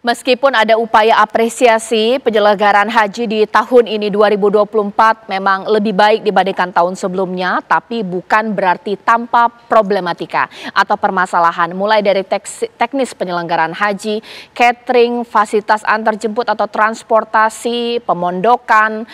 Meskipun ada upaya apresiasi, penyelenggaraan haji di tahun ini 2024 memang lebih baik dibandingkan tahun sebelumnya, tapi bukan berarti tanpa problematika atau permasalahan, mulai dari teknis penyelenggaraan haji, catering, fasilitas antarjemput atau transportasi, pemondokan,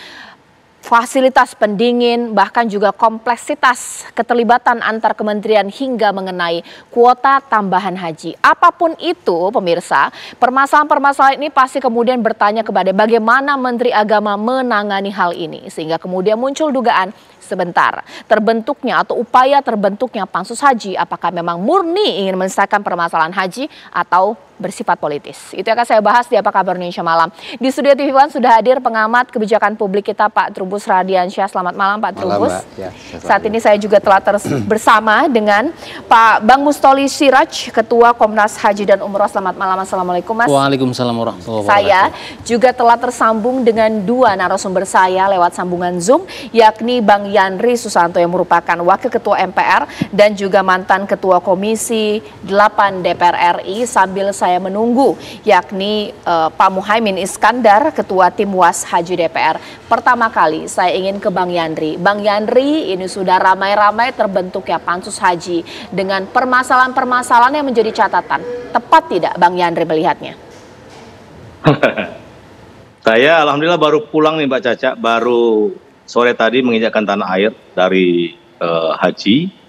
fasilitas pendingin, bahkan juga kompleksitas keterlibatan antar kementerian hingga mengenai kuota tambahan haji. Apapun itu pemirsa, permasalahan-permasalahan ini pasti kemudian bertanya kepada bagaimana Menteri Agama menangani hal ini. Sehingga kemudian muncul dugaan sebentar terbentuknya atau upaya terbentuknya Pansus Haji. Apakah memang murni ingin menyelesaikan permasalahan haji atau bersifat politis? Itu akan saya bahas di Apa Kabar Indonesia Malam. Di Studio TV1 sudah hadir pengamat kebijakan publik kita Pak Trubus Radiansyah. Selamat malam Pak Trubus. Ya, saat ini saya juga telah bersama dengan Pak Bang Mustolih Siraj, Ketua Komnas Haji dan Umroh. Selamat malam. Assalamualaikum Mas. Waalaikumsalam warahmatullahi wabarakatuh. Saya juga telah tersambung dengan dua narasumber saya lewat sambungan Zoom, yakni Bang Yandri Susanto yang merupakan Wakil Ketua MPR dan juga mantan Ketua Komisi 8 DPR RI, sambil saya menunggu yakni Pak Muhaimin Iskandar, Ketua Tim Was Haji DPR. Pertama kali saya ingin ke Bang Yandri. Bang Yandri, ini sudah ramai-ramai terbentuk ya Pansus Haji dengan permasalahan-permasalahan yang menjadi catatan. Tepat tidak Bang Yandri melihatnya? Saya alhamdulillah baru pulang nih Mbak Caca, baru sore tadi menginjakan tanah air dari Haji.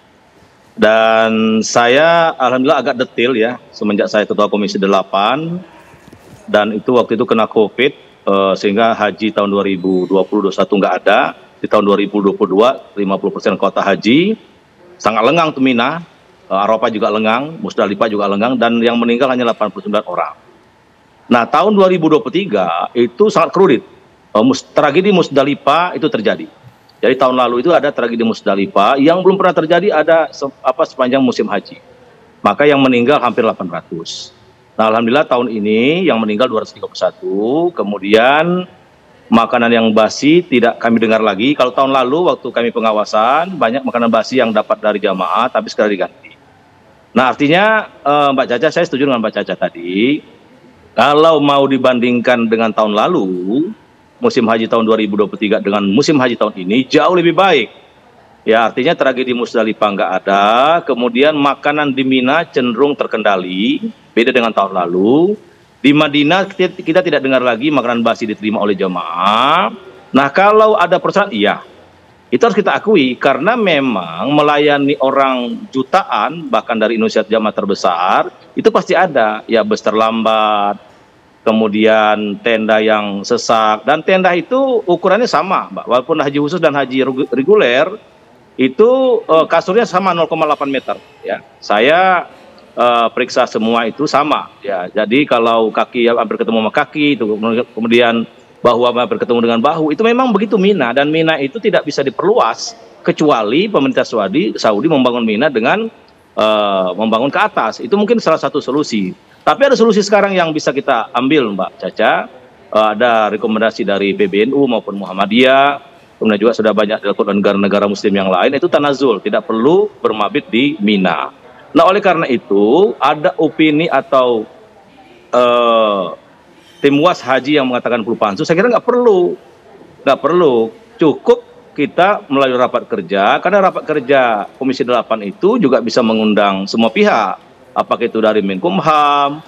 Dan saya alhamdulillah agak detail ya, semenjak saya Ketua Komisi 8, dan itu waktu itu kena COVID, sehingga haji tahun 2020-21 nggak ada, di tahun 2022 50% kuota haji, sangat lengang tuh Mina, Arafah juga lengang, Musdalifah juga lengang, dan yang meninggal hanya 89 orang. Nah tahun 2023 itu sangat krurit, tragedi Musdalifah itu terjadi. Jadi tahun lalu itu ada tragedi Musdalifah yang belum pernah terjadi ada sepanjang musim haji. Maka yang meninggal hampir 800. Nah, alhamdulillah tahun ini yang meninggal 231. Kemudian makanan yang basi tidak kami dengar lagi. Kalau tahun lalu waktu kami pengawasan banyak makanan basi yang dapat dari jamaah tapi sekarang diganti. Nah, artinya Mbak Caca, saya setuju dengan Mbak Caca tadi. Kalau mau dibandingkan dengan tahun lalu, musim haji tahun 2023 dengan musim haji tahun ini jauh lebih baik. Ya artinya tragedi Musdalifah nggak ada, kemudian makanan di Mina cenderung terkendali, beda dengan tahun lalu. Di Madinah kita tidak dengar lagi makanan basi diterima oleh jamaah. Nah kalau ada persoalan, iya, itu harus kita akui karena memang melayani orang jutaan bahkan dari Indonesia jamaah terbesar itu pasti ada ya bus terlambat. Kemudian tenda yang sesak, dan tenda itu ukurannya sama, Mbak. Walaupun haji khusus dan haji reguler itu kasurnya sama 0,8 meter. Ya, saya periksa semua itu sama. Ya, jadi kalau kaki ya, hampir ketemu sama kaki, itu kemudian bahu hampir ketemu dengan bahu, itu memang begitu Mina. Dan Mina itu tidak bisa diperluas kecuali pemerintah Saudi membangun Mina dengan membangun ke atas. Itu mungkin salah satu solusi. Tapi ada solusi sekarang yang bisa kita ambil Mbak Caca, ada rekomendasi dari PBNU maupun Muhammadiyah, kemudian juga sudah banyak dilakukan negara-negara muslim yang lain, itu tanazul, tidak perlu bermabit di Mina. Nah oleh karena itu ada opini atau tim was haji yang mengatakan perlu pansus, saya kira nggak perlu, cukup kita melalui rapat kerja, karena rapat kerja Komisi 8 itu juga bisa mengundang semua pihak, apakah itu dari Menkumham,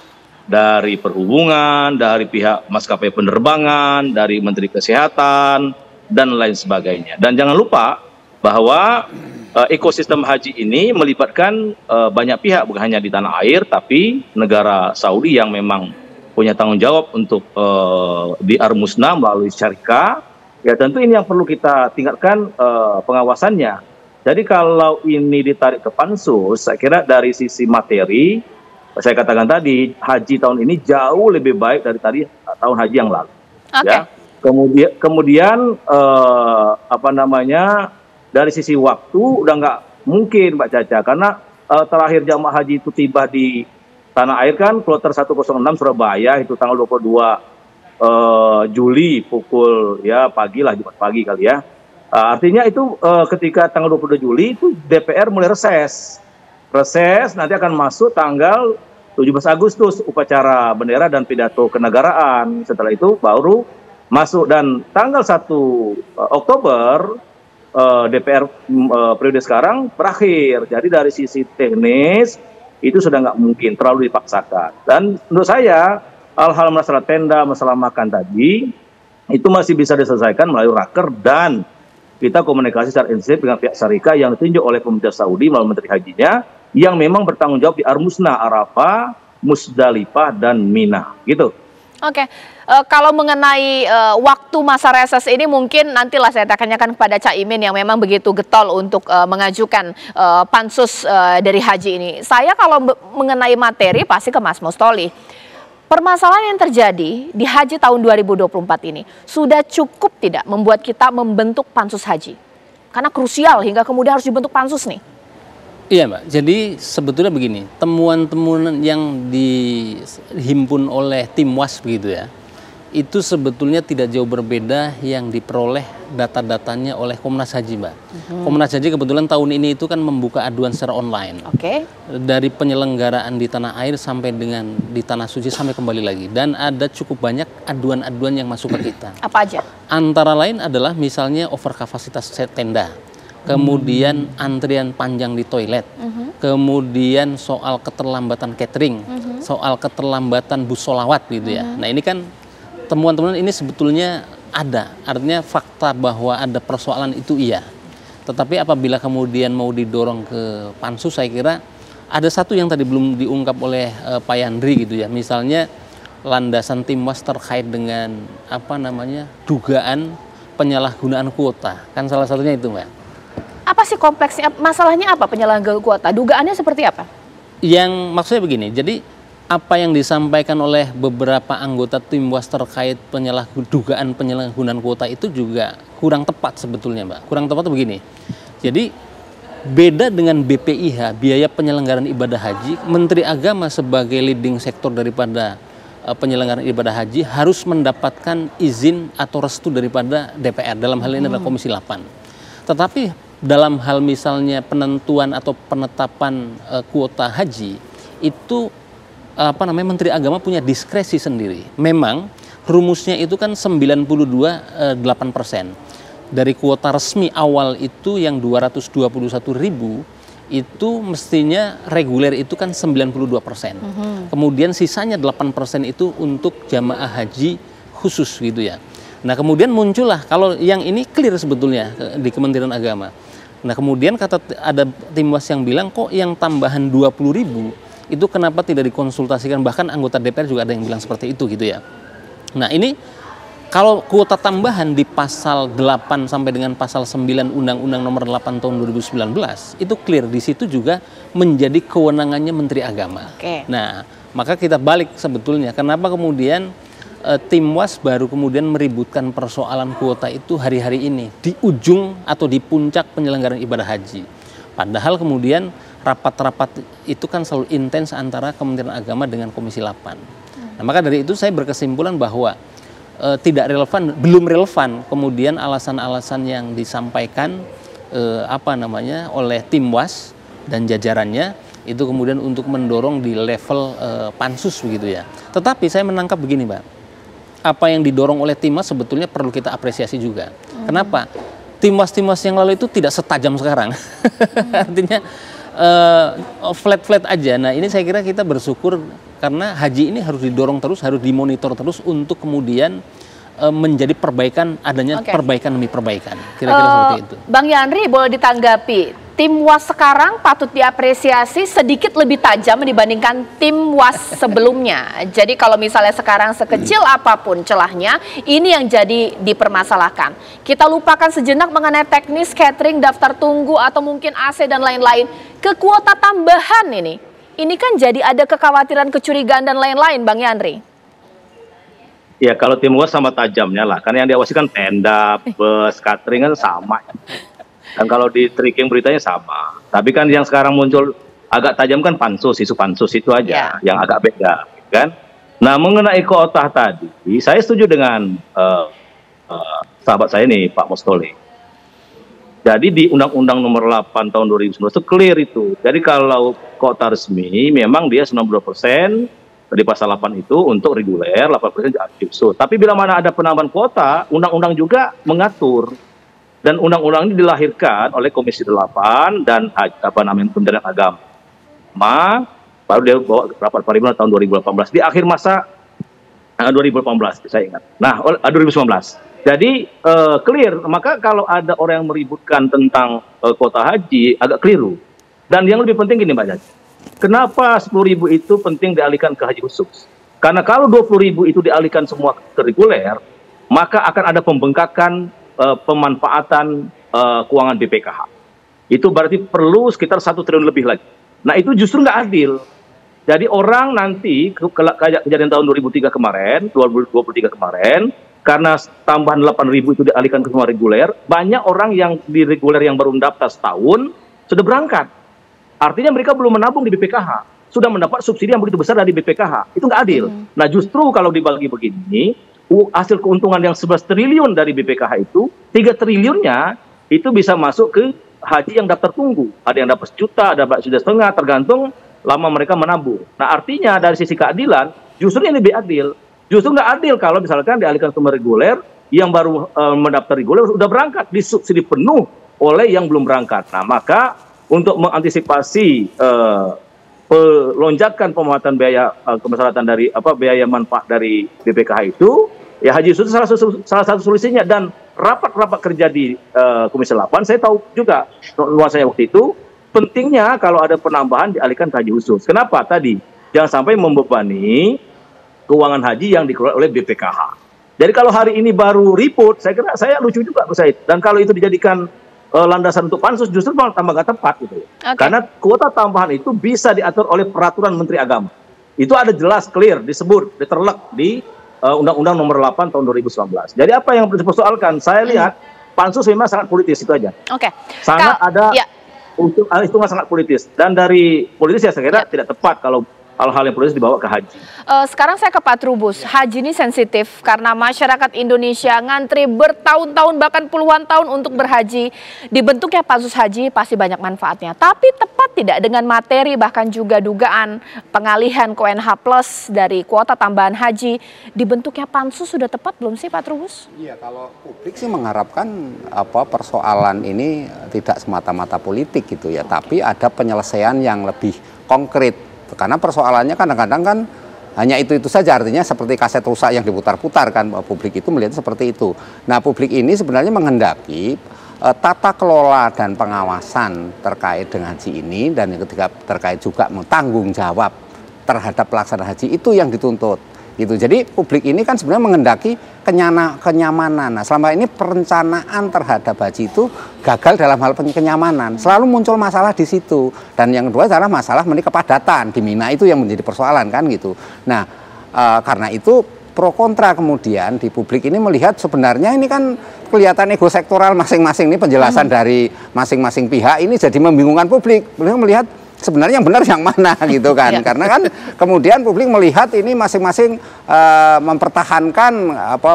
dari Perhubungan, dari pihak maskapai penerbangan, dari Menteri Kesehatan, dan lain sebagainya. Dan jangan lupa bahwa ekosistem haji ini melibatkan banyak pihak, bukan hanya di tanah air, tapi negara Saudi yang memang punya tanggung jawab untuk diarmusnah melalui syarikat. Ya tentu ini yang perlu kita tingkatkan pengawasannya. Jadi kalau ini ditarik ke Pansus, saya kira dari sisi materi, saya katakan tadi, haji tahun ini jauh lebih baik dari tadi tahun haji yang lalu. Okay. Ya. Kemudian dari sisi waktu udah nggak mungkin Mbak Caca, karena terakhir jamaah haji itu tiba di tanah air kan, kloter 106 Surabaya itu tanggal 22 Juli pukul ya pagi lah, Jumat pagi kali ya. Artinya itu ketika tanggal 22 Juli itu DPR mulai reses. Nanti akan masuk tanggal 17 17 Agustus upacara bendera dan pidato kenegaraan. Setelah itu baru masuk, dan tanggal 1 Oktober DPR periode sekarang berakhir. Jadi dari sisi teknis itu sudah nggak mungkin, terlalu dipaksakan. Dan menurut saya hal-hal masalah tenda, masalah makan tadi itu masih bisa diselesaikan melalui raker, dan kita komunikasi secara intensif dengan pihak syarikat yang ditunjuk oleh pemerintah Saudi melalui Menteri Hajinya yang memang bertanggung jawab di Armusna, Arafah, Musdalifah, dan Mina, gitu. Oke, kalau mengenai waktu masa reses ini mungkin nantilah saya tanyakan kepada Cak Imin yang memang begitu getol untuk mengajukan pansus dari haji ini. Saya kalau mengenai materi pasti ke Mas Mustolih. Permasalahan yang terjadi di haji tahun 2024 ini sudah cukup tidak membuat kita membentuk pansus haji? Karena krusial hingga kemudian harus dibentuk pansus nih. Iya Mbak, jadi sebetulnya begini, temuan-temuan yang dihimpun oleh tim WAS begitu ya, itu sebetulnya tidak jauh berbeda yang diperoleh data-datanya oleh Komnas Haji Mbak. Komnas Haji kebetulan tahun ini itu kan membuka aduan secara online. Oke. Dari penyelenggaraan di tanah air sampai dengan di tanah suci sampai kembali lagi. Dan ada cukup banyak aduan-aduan yang masuk ke kita. Apa aja? Antara lain adalah misalnya over kapasitas tenda. Kemudian antrian panjang di toilet, kemudian soal keterlambatan catering, soal keterlambatan bus solawat gitu ya. Nah ini kan temuan-temuan ini sebetulnya ada, artinya fakta bahwa ada persoalan itu iya. Tetapi apabila kemudian mau didorong ke pansus, saya kira ada satu yang tadi belum diungkap oleh Pak Yandri gitu ya. Misalnya landasan tim was terkait dengan apa namanya dugaan penyalahgunaan kuota, kan salah satunya itu Mbak. Apa sih kompleksnya? Masalahnya apa penyalahgunaan kuota? Dugaannya seperti apa? Yang maksudnya begini, jadi apa yang disampaikan oleh beberapa anggota tim was terkait dugaan penyalahgunaan kuota itu juga kurang tepat sebetulnya Mbak. Kurang tepat begini, jadi beda dengan BPIH, biaya penyelenggaraan ibadah haji, Menteri Agama sebagai leading sektor daripada penyelenggaraan ibadah haji harus mendapatkan izin atau restu daripada DPR, dalam hal ini adalah Komisi 8. Tetapi dalam hal misalnya penentuan atau penetapan kuota haji itu apa namanya Menteri Agama punya diskresi sendiri. Memang rumusnya itu kan 92,8% dari kuota resmi awal itu yang 221.000 itu mestinya reguler itu kan 92%. Kemudian sisanya 8% itu untuk jamaah haji khusus gitu ya. Nah kemudian muncullah, kalau yang ini clear sebetulnya di Kementerian Agama. Nah kemudian kata ada tim was yang bilang kok yang tambahan 20.000 itu kenapa tidak dikonsultasikan, bahkan anggota DPR juga ada yang bilang seperti itu gitu ya. Nah ini kalau kuota tambahan di pasal 8 sampai dengan pasal 9 Undang-Undang Nomor 8 tahun 2019 itu clear, di situ juga menjadi kewenangannya Menteri Agama. Oke. Nah maka kita balik sebetulnya kenapa kemudian tim was baru kemudian meributkan persoalan kuota itu hari-hari ini di ujung atau di puncak penyelenggaraan ibadah haji. Padahal kemudian rapat-rapat itu kan selalu intens antara Kementerian Agama dengan Komisi 8. Nah, maka dari itu saya berkesimpulan bahwa tidak relevan, belum relevan kemudian alasan-alasan yang disampaikan apa namanya oleh tim was dan jajarannya itu kemudian untuk mendorong di level pansus begitu ya. Tetapi saya menangkap begini, Mbak. Apa yang didorong oleh tim was sebetulnya perlu kita apresiasi juga. Kenapa? Tim was yang lalu itu tidak setajam sekarang. Artinya flat-flat aja. Nah ini saya kira kita bersyukur karena haji ini harus didorong terus, harus dimonitor terus untuk kemudian menjadi perbaikan, adanya perbaikan demi perbaikan. Kira-kira seperti itu. Bang Yandri boleh ditanggapi. Tim was sekarang patut diapresiasi sedikit lebih tajam dibandingkan tim was sebelumnya. Jadi kalau misalnya sekarang sekecil apapun celahnya, ini yang jadi dipermasalahkan. Kita lupakan sejenak mengenai teknis catering, daftar tunggu, atau mungkin AC dan lain-lain. Ke kuota tambahan ini kan jadi ada kekhawatiran, kecurigaan dan lain-lain, Bang Yandri. Ya kalau tim was sama tajamnya lah, karena yang diawasi kan tenda, bus, catering kan sama. Dan kalau di tracking beritanya sama, tapi kan yang sekarang muncul agak tajam kan pansus, isu pansus itu aja yang agak beda, kan? Nah mengenai kuota tadi, saya setuju dengan sahabat saya nih Pak Mustolih. Jadi di Undang-Undang Nomor 8 Tahun 2019 itu clear itu. Jadi kalau kota resmi memang dia 90% di pasal 8 itu untuk reguler, 8% khusus. Tapi bila mana ada penambahan kuota, undang-undang juga mengatur. Dan undang-undang ini dilahirkan oleh Komisi 8 dan Kementerian Agama. Baru dia bawa rapat paripurna tahun 2018 di akhir masa 2018 saya ingat. Nah, 2019. Jadi clear. Maka kalau ada orang yang meributkan tentang kuota haji agak keliru. Dan yang lebih penting gini Mbak Caca. Kenapa 10.000 itu penting dialihkan ke haji khusus? Karena kalau 20.000 itu dialihkan semua ke reguler, maka akan ada pembengkakan pemanfaatan keuangan BPKH. Itu berarti perlu sekitar 1 triliun lebih lagi. Nah itu justru nggak adil. Jadi orang nanti kayak kejadian tahun 2023 kemarin, karena tambahan 8.000 itu dialihkan ke semua reguler, banyak orang yang di reguler yang baru mendaftar setahun sudah berangkat. Artinya mereka belum menabung di BPKH, sudah mendapat subsidi yang begitu besar dari BPKH. Itu nggak adil. Nah justru kalau dibagi begini, hasil keuntungan yang 11 triliun dari BPKH itu, 3 triliunnya itu bisa masuk ke haji yang daftar tunggu. Ada yang dapat 1 juta, ada yang dapat 1,5 juta, tergantung lama mereka menabung. Nah artinya dari sisi keadilan, justru ini lebih adil. Justru nggak adil kalau misalkan dialihkan ke reguler, yang baru mendaftar reguler sudah berangkat, disubsidi penuh oleh yang belum berangkat. Nah maka untuk mengantisipasi lonjakan pemuatan biaya kemasyarakatan dari biaya manfaat dari BPKH itu, ya haji khusus salah satu solusinya. Dan rapat-rapat kerja di Komisi 8 saya tahu juga nuansanya waktu itu pentingnya kalau ada penambahan dialihkan ke haji khusus. Kenapa tadi? Jangan sampai membebani keuangan haji yang dikelola oleh BPKH. Jadi kalau hari ini baru report, saya kira saya lucu juga Pak Said. Dan kalau itu dijadikan landasan untuk pansus, justru malah tambah gak tepat gitu. Okay. Karena kuota tambahan itu bisa diatur oleh peraturan Menteri Agama. Itu ada jelas, clear, disebut, diterlek di Undang-Undang Nomor 8 Tahun 2019. Jadi apa yang dipersoalkan? Saya lihat pansus memang sangat politis itu aja. Oke. Okay. Sangat ada ya. Untuk hitungan sangat politis. Dan dari politis ya saya kira tidak tepat kalau hal-hal yang perlu dibawa ke haji. Sekarang saya ke Pak Trubus. Haji ini sensitif karena masyarakat Indonesia ngantri bertahun-tahun bahkan puluhan tahun untuk berhaji. Dibentuknya pansus haji pasti banyak manfaatnya. Tapi tepat tidak dengan materi bahkan juga dugaan pengalihan ke UNH plus dari kuota tambahan haji. Dibentuknya pansus sudah tepat belum sih Pak Trubus? Iya, kalau publik sih mengharapkan persoalan ini tidak semata-mata politik gitu ya. Okay. Tapi ada penyelesaian yang lebih konkret. Karena persoalannya kadang-kadang kan hanya itu saja, artinya seperti kaset rusak yang diputar-putar kan, publik itu melihat seperti itu. Nah publik ini sebenarnya menghendaki tata kelola dan pengawasan terkait dengan haji ini, dan yang ketiga terkait juga tanggung jawab terhadap pelaksana haji, itu yang dituntut. Gitu. Jadi publik ini kan sebenarnya menghendaki kenyamanan. Nah, selama ini perencanaan terhadap haji itu gagal dalam hal kenyamanan. Selalu muncul masalah di situ. Dan yang kedua adalah masalah kepadatan di Mina, itu yang menjadi persoalan kan gitu. Nah, karena itu pro kontra kemudian di publik ini melihat sebenarnya ini kan kelihatan ego sektoral masing-masing. Ini penjelasan dari masing-masing pihak ini jadi membingungkan publik. Beliau melihat sebenarnya yang benar yang mana gitu kan, karena kan kemudian publik melihat ini masing-masing mempertahankan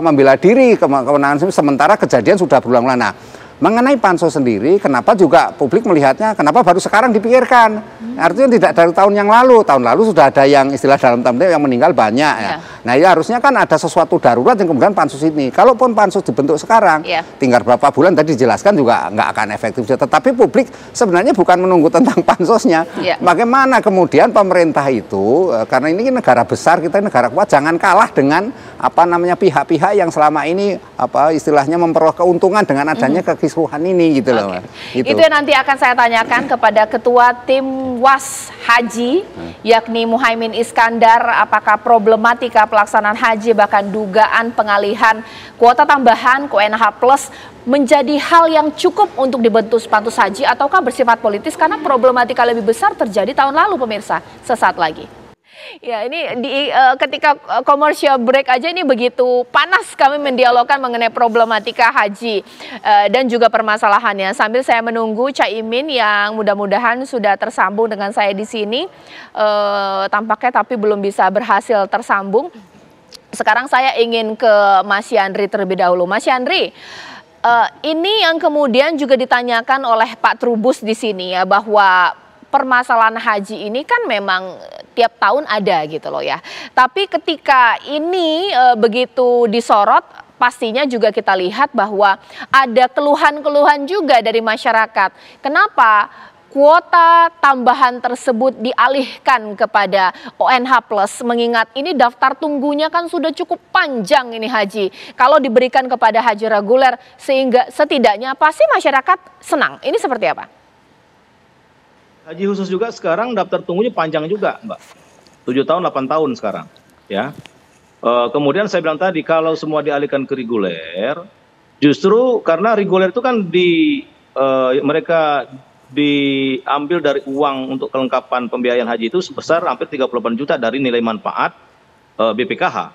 membela diri kewenangan, sementara kejadian sudah berulang-ulang. Nah, mengenai pansus sendiri, kenapa juga publik melihatnya, kenapa baru sekarang dipikirkan? Artinya tidak dari tahun yang lalu. Tahun lalu sudah ada yang istilah dalam tanda yang meninggal banyak ya. Nah, ya harusnya kan ada sesuatu darurat yang kemudian pansus ini. Kalaupun pansus dibentuk sekarang, tinggal berapa bulan tadi dijelaskan juga nggak akan efektif. Tetapi publik sebenarnya bukan menunggu tentang pansusnya. Bagaimana kemudian pemerintah itu, karena ini negara besar, kita negara kuat, jangan kalah dengan pihak-pihak yang selama ini istilahnya memperoleh keuntungan dengan adanya kekisruhan ini gitu loh. Gitu. Itu yang nanti akan saya tanyakan kepada Ketua Tim Was Haji yakni Muhaimin Iskandar, apakah problematika pelaksanaan haji bahkan dugaan pengalihan kuota tambahan ke UNH plus menjadi hal yang cukup untuk dibentuk pansus haji ataukah bersifat politis karena problematika lebih besar terjadi tahun lalu pemirsa. Sesaat lagi. Ya ini ketika komersial break aja ini begitu panas kami mendialogkan mengenai problematika haji dan juga permasalahannya. Sambil saya menunggu Caimin yang mudah-mudahan sudah tersambung dengan saya di sini, tampaknya tapi belum bisa berhasil tersambung. Sekarang saya ingin ke Mas Yandri terlebih dahulu. Mas Yandri, Ini yang kemudian juga ditanyakan oleh Pak Trubus di sini ya, bahwa permasalahan haji ini kan memang tiap tahun ada gitu loh ya. Tapi ketika ini begitu disorot, pastinya juga kita lihat bahwa ada keluhan-keluhan juga dari masyarakat. Kenapa kuota tambahan tersebut dialihkan kepada ONH+, mengingat ini daftar tunggunya kan sudah cukup panjang ini haji. Kalau diberikan kepada haji reguler sehingga setidaknya pasti masyarakat senang. Ini seperti apa? Haji khusus juga sekarang daftar tunggunya panjang juga, Mbak. 7 tahun, 8 tahun sekarang, ya. Kemudian saya bilang tadi, kalau semua dialihkan ke reguler, justru karena reguler itu kan mereka diambil dari uang untuk kelengkapan pembiayaan haji itu sebesar hampir 38 juta dari nilai manfaat BPKH.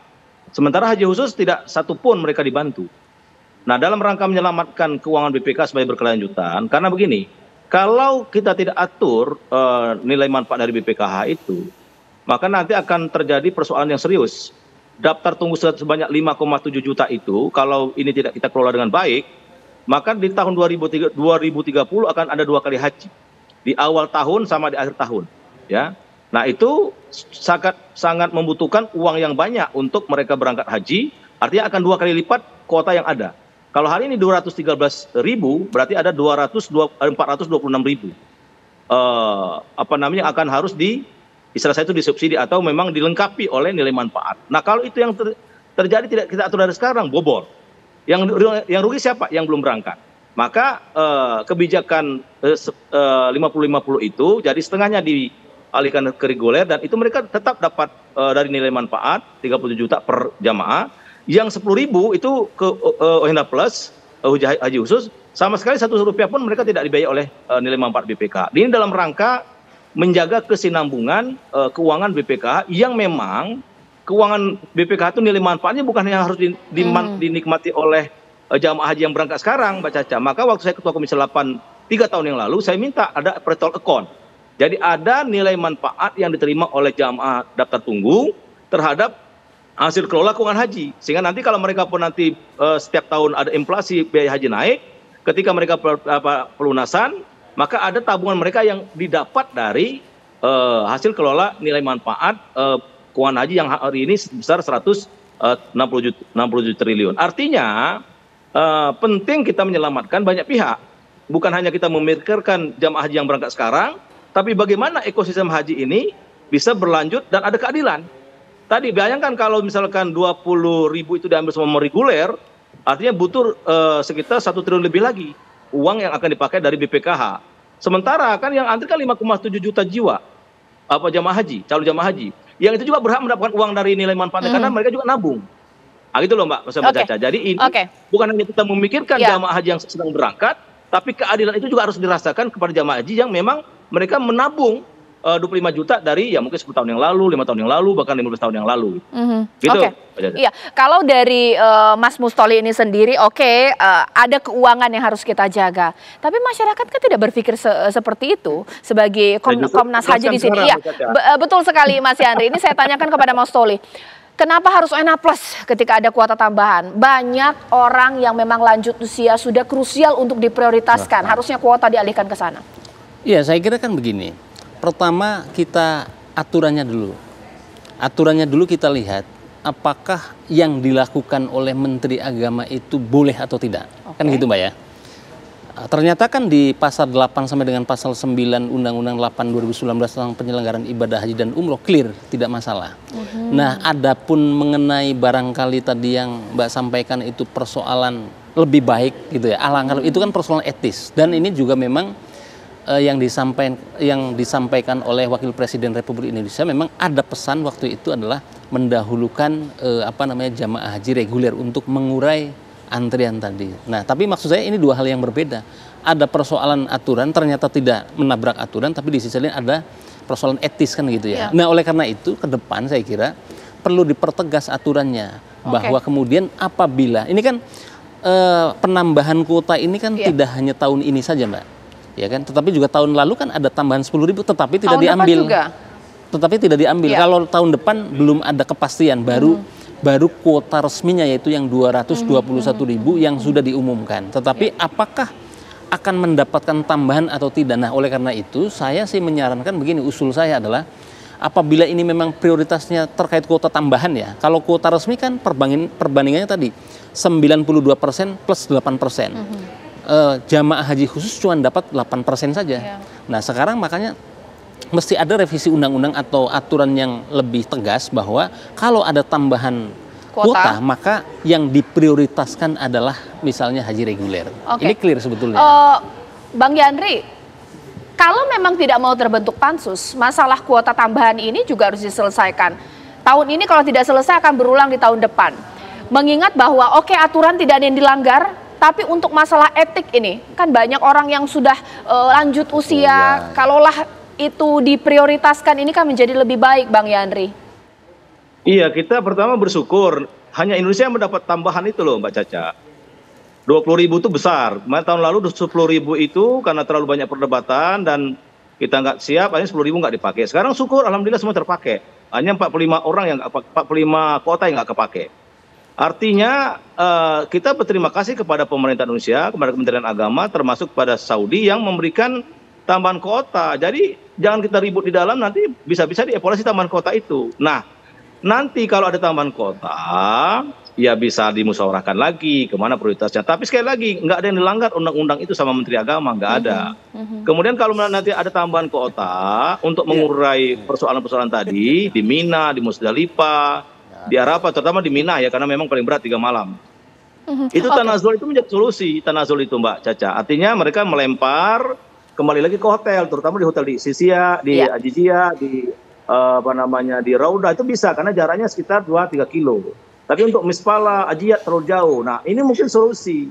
Sementara haji khusus tidak satupun mereka dibantu. Nah, dalam rangka menyelamatkan keuangan BPKH sebagai berkelanjutan, karena begini, kalau kita tidak atur nilai manfaat dari BPKH itu, maka nanti akan terjadi persoalan yang serius. Daftar tunggu sebanyak 5,7 juta itu, kalau ini tidak kita kelola dengan baik, maka di tahun 2030 akan ada 2 kali haji. Di awal tahun sama di akhir tahun. Ya, nah itu sangat membutuhkan uang yang banyak untuk mereka berangkat haji, artinya akan 2 kali lipat kuota yang ada. Kalau hari ini 213.000, berarti ada 426.000. Akan harus istilah saya itu disubsidi atau memang dilengkapi oleh nilai manfaat. Nah, kalau itu yang terjadi tidak kita atur dari sekarang, bobol. Yang rugi siapa? Yang belum berangkat. Maka kebijakan 50-50 itu jadi setengahnya dialihkan ke reguler dan itu mereka tetap dapat dari nilai manfaat 30 juta per jamaah. Yang 10.000 itu ke ONH Plus, haji khusus, sama sekali 1 rupiah pun mereka tidak dibayar oleh nilai manfaat BPK. Ini dalam rangka menjaga kesinambungan keuangan BPKH yang memang keuangan BPKH itu nilai manfaatnya bukan yang harus dinikmati oleh jamaah haji yang berangkat sekarang, Mbak Caca. Maka waktu saya ketua Komisi 8 3 tahun yang lalu, saya minta ada pretol account. Jadi ada nilai manfaat yang diterima oleh jamaah daftar tunggu terhadap hasil kelola keuangan haji. Sehingga nanti kalau mereka pun nanti setiap tahun ada inflasi biaya haji naik, ketika mereka pelunasan, maka ada tabungan mereka yang didapat dari hasil kelola nilai manfaat keuangan haji yang hari ini sebesar 160 triliun. Artinya penting kita menyelamatkan banyak pihak. Bukan hanya kita memikirkan jamaah haji yang berangkat sekarang, tapi bagaimana ekosistem haji ini bisa berlanjut dan ada keadilan. Tadi bayangkan kalau misalkan 20.000 itu diambil semua reguler, artinya butuh sekitar 1 triliun lebih lagi uang yang akan dipakai dari BPKH. Sementara kan yang antri kan 5,7 juta jiwa jamaah haji, calon jamaah haji. Yang itu juga berhak mendapatkan uang dari nilai manfaat karena mereka juga nabung. Nah, gitu loh Mbak Caca. Jadi ini bukan hanya kita memikirkan jamaah haji yang sedang berangkat, tapi keadilan itu juga harus dirasakan kepada jamaah haji yang memang mereka menabung 25 juta dari ya mungkin 10 tahun yang lalu, 5 tahun yang lalu, bahkan 15 tahun yang lalu. Gitu. Iya, kalau dari Mas Mustolih ini sendiri, ada keuangan yang harus kita jaga. Tapi masyarakat kan tidak berpikir seperti itu sebagai Komnas Haji di sini. Iya, betul sekali Mas Yandri. Ini saya tanyakan kepada Mas Mustolih. Kenapa harus ONH Plus ketika ada kuota tambahan? Banyak orang yang memang lanjut usia sudah krusial untuk diprioritaskan. Harusnya kuota dialihkan ke sana. Iya, saya kira kan begini. Pertama kita aturannya dulu kita lihat apakah yang dilakukan oleh Menteri Agama itu boleh atau tidak, kan gitu Mbak ya. Ternyata kan di pasal 8 sampai dengan pasal 9 Undang-Undang 8 2019 tentang penyelenggaraan ibadah haji dan umroh clear tidak masalah. Nah, adapun mengenai barangkali tadi yang Mbak sampaikan itu persoalan lebih baik gitu ya, alangkah itu kan persoalan etis dan ini juga memang yang disampaikan oleh Wakil Presiden Republik Indonesia memang ada pesan waktu itu adalah mendahulukan jamaah haji reguler untuk mengurai antrian tadi. Nah, tapi maksud saya ini 2 hal yang berbeda. Ada persoalan aturan ternyata tidak menabrak aturan, tapi di sisi lain ada persoalan etis kan gitu ya. Nah, oleh karena itu ke depan saya kira perlu dipertegas aturannya bahwa kemudian apabila ini kan penambahan kuota ini kan tidak hanya tahun ini saja, Mbak. Ya kan, tetapi juga tahun lalu kan ada tambahan 10.000 tetapi tidak diambil. Tetapi tidak diambil. Kalau tahun depan belum ada kepastian, baru baru kuota resminya yaitu yang 221.000 yang sudah diumumkan. Tetapi apakah akan mendapatkan tambahan atau tidak? Nah, oleh karena itu saya sih menyarankan begini, usul saya adalah apabila ini memang prioritasnya terkait kuota tambahan ya, kalau kuota resmi kan perbandingannya tadi 92% plus 8%. Jamaah haji khusus cuma dapat 8% saja. Nah, sekarang makanya mesti ada revisi undang-undang atau aturan yang lebih tegas bahwa kalau ada tambahan kuota, maka yang diprioritaskan adalah misalnya haji reguler. Ini clear sebetulnya. Bang Yandri, kalau memang tidak mau terbentuk pansus, masalah kuota tambahan ini juga harus diselesaikan. Tahun ini kalau tidak selesai akan berulang di tahun depan. Mengingat bahwa aturan tidak ada yang dilanggar, tapi untuk masalah etik ini kan banyak orang yang sudah lanjut usia, kalaulah itu diprioritaskan ini kan menjadi lebih baik, Bang Yandri. Iya, kita pertama bersyukur hanya Indonesia yang mendapat tambahan itu loh, Mbak Caca. 20.000 itu besar. Tahun lalu 10.000 itu karena terlalu banyak perdebatan dan kita nggak siap, hanya 10.000 nggak dipakai. Sekarang syukur, alhamdulillah semua terpakai. Hanya 45 orang yang 45 kota yang nggak kepakai. Artinya kita berterima kasih kepada pemerintah Indonesia, kepada Kementerian Agama, termasuk kepada Saudi yang memberikan tambahan kuota. Jadi jangan kita ribut di dalam, nanti bisa-bisa dievaluasi tambahan kuota itu. Nah, nanti kalau ada tambahan kuota, ya bisa dimusyawarahkan lagi kemana prioritasnya. Tapi sekali lagi, nggak ada yang dilanggar undang-undang itu sama Menteri Agama, nggak ada. Kemudian kalau nanti ada tambahan kuota untuk mengurai persoalan-persoalan tadi di Mina, di Musdalifah, di Arafah, terutama di Mina ya, karena memang paling berat 3 malam. Itu tanazul itu menjadi solusi, tanazul itu, Mbak Caca. Artinya mereka melempar kembali lagi ke hotel, terutama di hotel di Sisia, di Ajijia, di di Rauda, itu bisa karena jaraknya sekitar 2-3 kilo. Tapi untuk Mispala, Ajijia terlalu jauh. Nah, ini mungkin solusi.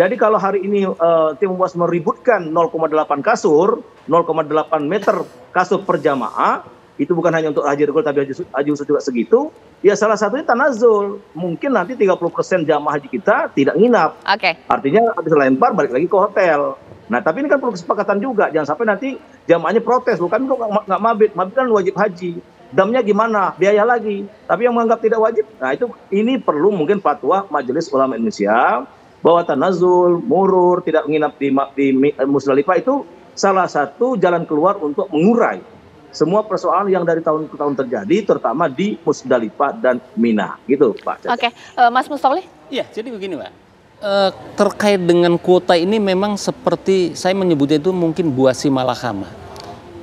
Jadi kalau hari ini tim UAS meributkan 0,8 kasur, 0,8 meter kasur per jamaah, itu bukan hanya untuk haji reguler tapi haji khusus juga segitu. Ya salah satunya tanazul. Mungkin nanti 30% jamaah haji kita tidak nginap. Artinya habis lempar balik lagi ke hotel. Nah, tapi ini kan perlu kesepakatan juga. Jangan sampai nanti jamaahnya protes. Loh, kami kok nggak mabit. Mabit kan wajib haji. Damnya gimana? Biaya lagi. Tapi yang menganggap tidak wajib. Nah, itu ini perlu mungkin fatwa Majelis Ulama Indonesia bahwa tanazul, murur, tidak menginap di Musdalifah itu salah satu jalan keluar untuk mengurai semua persoalan yang dari tahun ke tahun terjadi, terutama di Musdalifah dan Mina. Gitu, Pak. Mas Mustolih? Iya, jadi begini, Pak. Terkait dengan kuota ini memang seperti saya menyebutnya itu mungkin buah si malakama.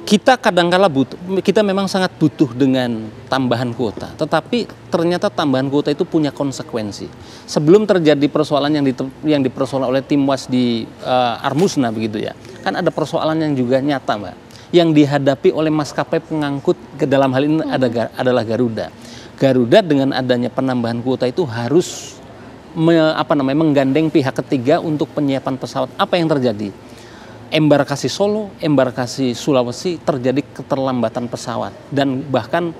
Kita kadangkala butuh, kita memang sangat butuh dengan tambahan kuota. Tetapi ternyata tambahan kuota itu punya konsekuensi. Sebelum terjadi persoalan yang dipersoalkan oleh tim UAS di Armusna begitu ya, kan ada persoalan yang juga nyata, Mbak, yang dihadapi oleh maskapai pengangkut ke dalam hal ini adalah Garuda. Garuda dengan adanya penambahan kuota itu harus menggandeng pihak ketiga untuk penyiapan pesawat. Apa yang terjadi? Embarkasi Solo, Embarkasi Sulawesi terjadi keterlambatan pesawat dan bahkan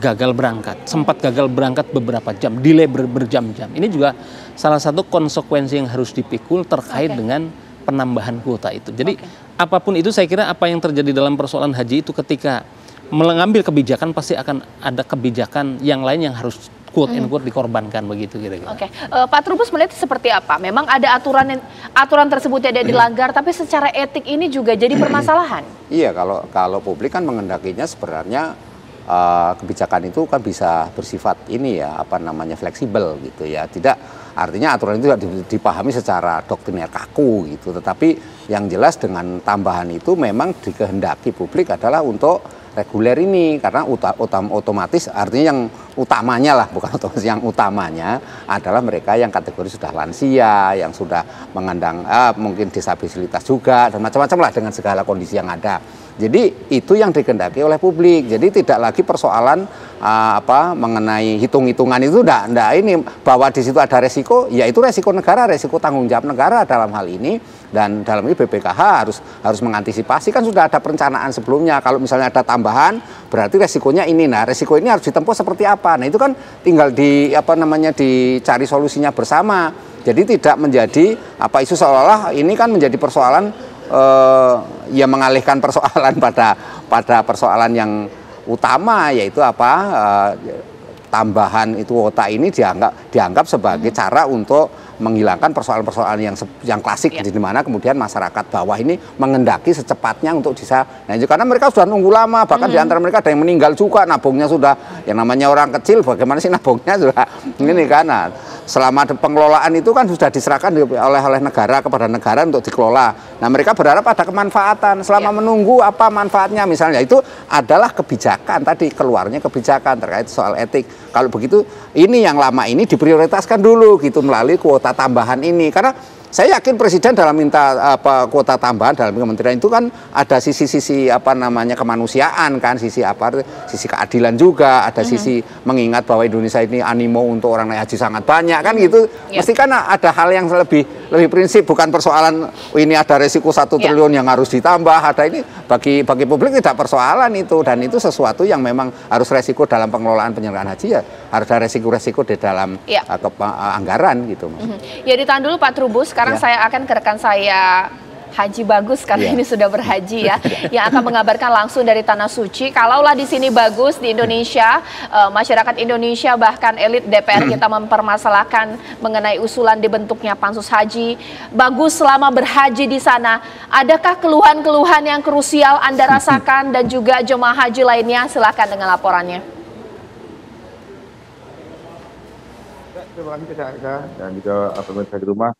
gagal berangkat. Sempat gagal berangkat beberapa jam, delay berjam-jam. Ini juga salah satu konsekuensi yang harus dipikul terkait dengan penambahan kuota itu. Jadi apapun itu, saya kira apa yang terjadi dalam persoalan haji itu ketika mengambil kebijakan pasti akan ada kebijakan yang lain yang harus quote and quote dikorbankan begitu kira-kira. Pak Trubus melihat seperti apa? Memang ada aturan tersebut tidak dilanggar, tapi secara etik ini juga jadi permasalahan. Iya, kalau publik kan menghendakinya sebenarnya kebijakan itu kan bisa bersifat ini ya, fleksibel gitu ya. Tidak, artinya aturan itu dipahami secara doktriner kaku gitu. Tetapi yang jelas dengan tambahan itu memang dikehendaki publik adalah untuk reguler ini, karena otomatis artinya yang utamanya lah, bukan otomatis, yang utamanya adalah mereka yang kategori sudah lansia, yang sudah mengandang mungkin disabilitas juga dan macam-macam lah dengan segala kondisi yang ada. Jadi itu yang dikehendaki oleh publik. Jadi tidak lagi persoalan mengenai hitung-hitungan itu enggak ini, bahwa di situ ada resiko, yaitu resiko negara, resiko tanggung jawab negara dalam hal ini. Dan dalam ini BPKH harus mengantisipasi, kan sudah ada perencanaan sebelumnya. Kalau misalnya ada tambahan berarti resikonya ini. Nah, resiko ini harus ditempuh seperti apa? Nah, itu kan tinggal dicari solusinya bersama. Jadi tidak menjadi isu seolah-olah ini kan menjadi persoalan ya mengalihkan persoalan pada persoalan yang utama, yaitu tambahan itu kuota ini dianggap sebagai cara untuk menghilangkan persoalan-persoalan yang klasik, di mana kemudian masyarakat bawah ini mengendaki secepatnya untuk bisa naik, karena mereka sudah nunggu lama, bahkan di antara mereka ada yang meninggal juga, nabungnya sudah, yang namanya orang kecil bagaimana sih nabungnya sudah ini karena selama pengelolaan itu kan sudah diserahkan oleh negara kepada negara untuk dikelola. Nah, mereka berharap ada kemanfaatan selama menunggu apa manfaatnya, misalnya itu adalah kebijakan tadi, keluarnya kebijakan terkait soal etik. Kalau begitu ini yang lama ini diprioritaskan dulu gitu melalui kuota tambahan ini, karena saya yakin Presiden dalam minta kuota tambahan dalam kementerian itu kan ada sisi-sisi kemanusiaan kan, sisi keadilan juga, ada sisi mengingat bahwa Indonesia ini animo untuk orang naik haji sangat banyak kan gitu. Mesti kan ada hal yang lebih prinsip, bukan persoalan ini ada resiko 1 triliun yang harus ditambah, ada ini bagi publik tidak persoalan itu, dan itu sesuatu yang memang harus resiko dalam pengelolaan penyelenggaraan haji, ya harus ada resiko-resiko di dalam anggaran gitu. Ya ditahan dulu Pak Trubus. Sekarang saya akan ke rekan saya Haji Bagus karena ini sudah berhaji ya, yang akan mengabarkan langsung dari Tanah Suci. Kalaulah di sini bagus di Indonesia, masyarakat Indonesia bahkan elit DPR kita mempermasalahkan mengenai usulan dibentuknya pansus haji. Bagus selama berhaji di sana, adakah keluhan-keluhan yang krusial Anda rasakan dan juga jemaah haji lainnya? Silakan dengan laporannya. Terima kasih Caca dan juga pemirsa di rumah.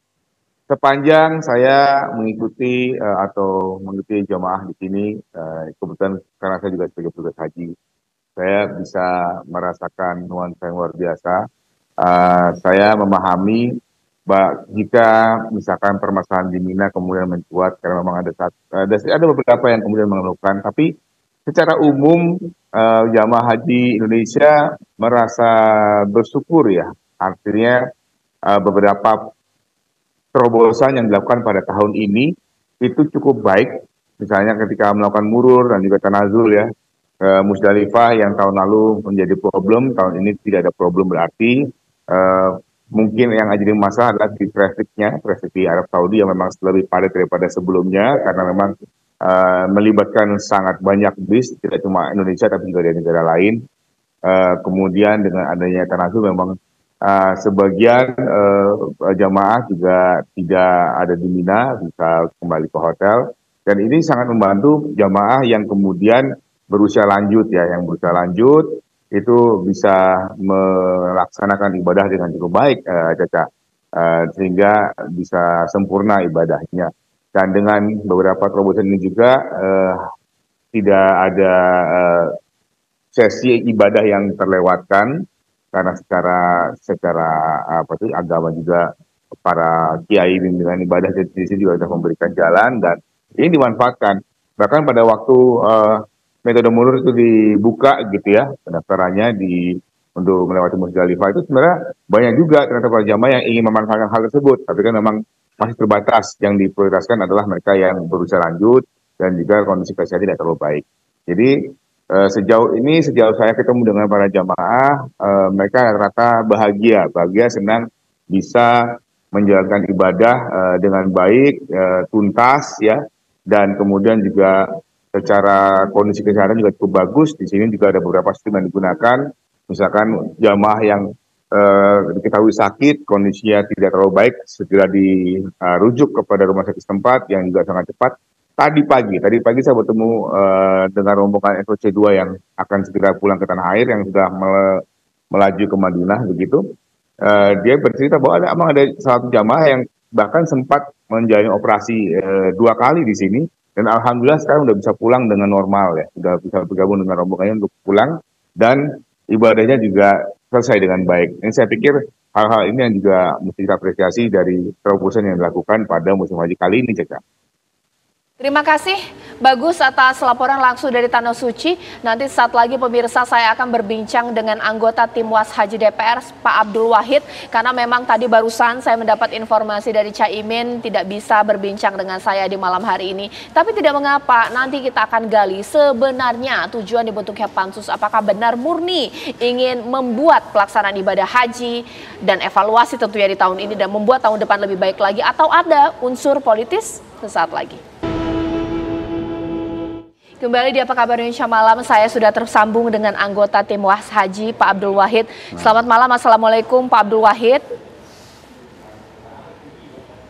Sepanjang saya mengikuti atau mengikuti jemaah di sini, kebetulan karena saya juga sebagai petugas haji, saya bisa merasakan nuansa yang luar biasa. Saya memahami jika misalkan permasalahan di Mina kemudian mencuat karena memang ada beberapa yang kemudian mengeluhkan, tapi secara umum jemaah haji Indonesia merasa bersyukur ya, artinya beberapa terobosan yang dilakukan pada tahun ini itu cukup baik, misalnya ketika melakukan murur dan juga tanazul ya, Musdalifah yang tahun lalu menjadi problem, tahun ini tidak ada problem berarti. Mungkin yang jadi masalah adalah di traffic di Arab Saudi yang memang lebih padat daripada sebelumnya, karena memang melibatkan sangat banyak bis, tidak cuma Indonesia tapi juga dari negara lain. Kemudian dengan adanya tanazul memang sebagian jamaah juga tidak ada di Mina, bisa kembali ke hotel, dan ini sangat membantu jamaah yang kemudian berusia lanjut ya, yang berusia lanjut itu bisa melaksanakan ibadah dengan cukup baik, Caca, sehingga bisa sempurna ibadahnya. Dan dengan beberapa terobosan ini juga tidak ada sesi ibadah yang terlewatkan, karena secara agama juga para kiai bimbingan ibadah di sini juga sudah memberikan jalan, dan ini dimanfaatkan. Bahkan pada waktu metode murur itu dibuka gitu ya pendaftarannya untuk melewati Musdalifah, itu sebenarnya banyak juga ternyata para jamaah yang ingin memanfaatkan hal tersebut, tapi kan memang masih terbatas. Yang diprioritaskan adalah mereka yang berusia lanjut dan juga kondisi kesehatan tidak terlalu baik. Jadi sejauh ini, sejauh saya ketemu dengan para jamaah, mereka rata-rata bahagia, senang bisa menjalankan ibadah dengan baik, tuntas ya, dan kemudian juga secara kondisi kesehatan juga cukup bagus. Di sini juga ada beberapa sistem yang digunakan, misalkan jamaah yang diketahui sakit, kondisinya tidak terlalu baik, segera dirujuk kepada rumah sakit setempat yang juga sangat cepat. Tadi pagi saya bertemu dengan rombongan SOC2 yang akan segera pulang ke tanah air, yang sudah melaju ke Madinah begitu. Dia bercerita bahwa ada satu jamaah yang bahkan sempat menjalani operasi 2 kali di sini, dan alhamdulillah sekarang sudah bisa pulang dengan normal ya, sudah bisa bergabung dengan rombongannya untuk pulang, dan ibadahnya juga selesai dengan baik. Ini saya pikir hal-hal ini yang juga mesti diapresiasi dari terobosan yang dilakukan pada musim haji kali ini, Caca. Terima kasih Bagus atas laporan langsung dari Tanah Suci. Nanti saat lagi pemirsa saya akan berbincang dengan anggota Tim Was Haji DPR Pak Abdul Wahid, karena memang tadi barusan saya mendapat informasi dari Caimin tidak bisa berbincang dengan saya di malam hari ini. Tapi tidak mengapa, nanti kita akan gali sebenarnya tujuan dibentuknya pansus, apakah benar murni ingin membuat pelaksanaan ibadah haji dan evaluasi tentunya di tahun ini dan membuat tahun depan lebih baik lagi, atau ada unsur politis? Sesaat lagi. Kembali di Apa Kabar Indonesia Malam, saya sudah tersambung dengan anggota tim Was Haji, Pak Abdul Wahid. Selamat malam, Assalamualaikum Pak Abdul Wahid.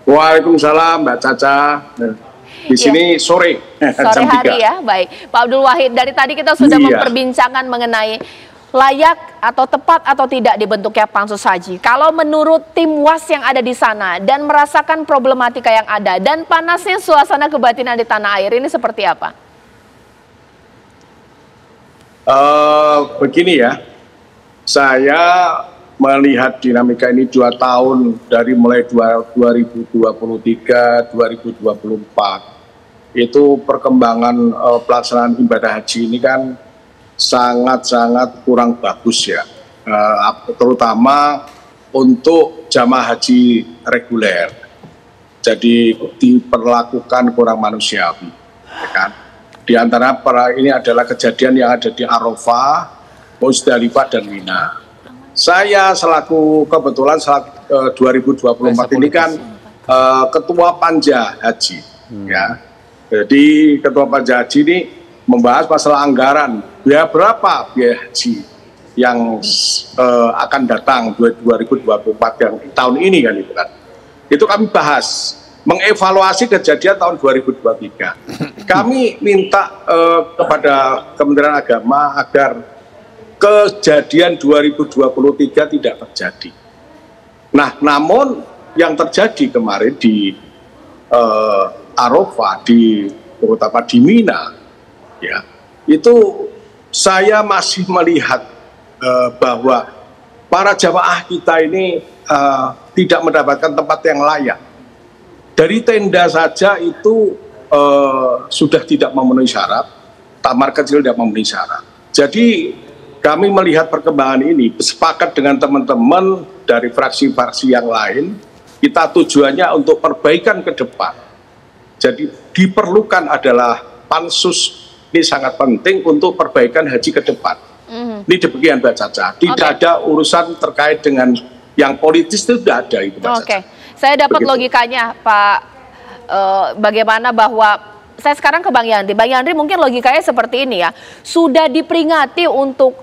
Waalaikumsalam Mbak Caca. Di sini iya. sore jam hari 3. Ya, baik. Pak Abdul Wahid, dari tadi kita sudah memperbincangkan mengenai layak atau tepat atau tidak dibentuknya Pansus Haji. Kalau menurut tim Was yang ada di sana dan merasakan problematika yang ada dan panasnya suasana kebatinan di tanah air ini seperti apa? Begini ya, saya melihat dinamika ini 2 tahun dari mulai 2023, 2024 itu perkembangan pelaksanaan ibadah haji ini kan sangat-sangat kurang bagus ya, terutama untuk jamaah haji reguler. Jadi diperlakukan kurang manusiawi, ya kan? Di antara para ini adalah kejadian yang ada di Arafah, Musdalifah dan Mina. Saya selaku kebetulan 2024 ini kan ketua panja haji, ya. Jadi ketua panja haji ini membahas masalah anggaran, biaya berapa biaya haji yang akan datang 2024 yang tahun ini kan itu kan. Itu kami bahas mengevaluasi kejadian tahun 2023. Kami minta kepada Kementerian Agama agar kejadian 2023 tidak terjadi. Nah, namun yang terjadi kemarin di Arafah, di terutama di Mina, ya, itu saya masih melihat bahwa para jamaah kita ini tidak mendapatkan tempat yang layak. Dari tenda saja itu sudah tidak memenuhi syarat, kamar kecil tidak memenuhi syarat. Jadi kami melihat perkembangan ini, sepakat dengan teman-teman dari fraksi-fraksi yang lain, kita tujuannya untuk perbaikan ke depan. Jadi diperlukan adalah pansus. Ini sangat penting untuk perbaikan haji ke depan. Ini demikian Mbak Caca. Tidak ada urusan terkait dengan yang politis, itu tidak ada itu. Oke. Saya dapat logikanya Pak, bagaimana bahwa saya sekarang ke Bang Yandri. Bang Yandri mungkin logikanya seperti ini ya. Sudah diperingati untuk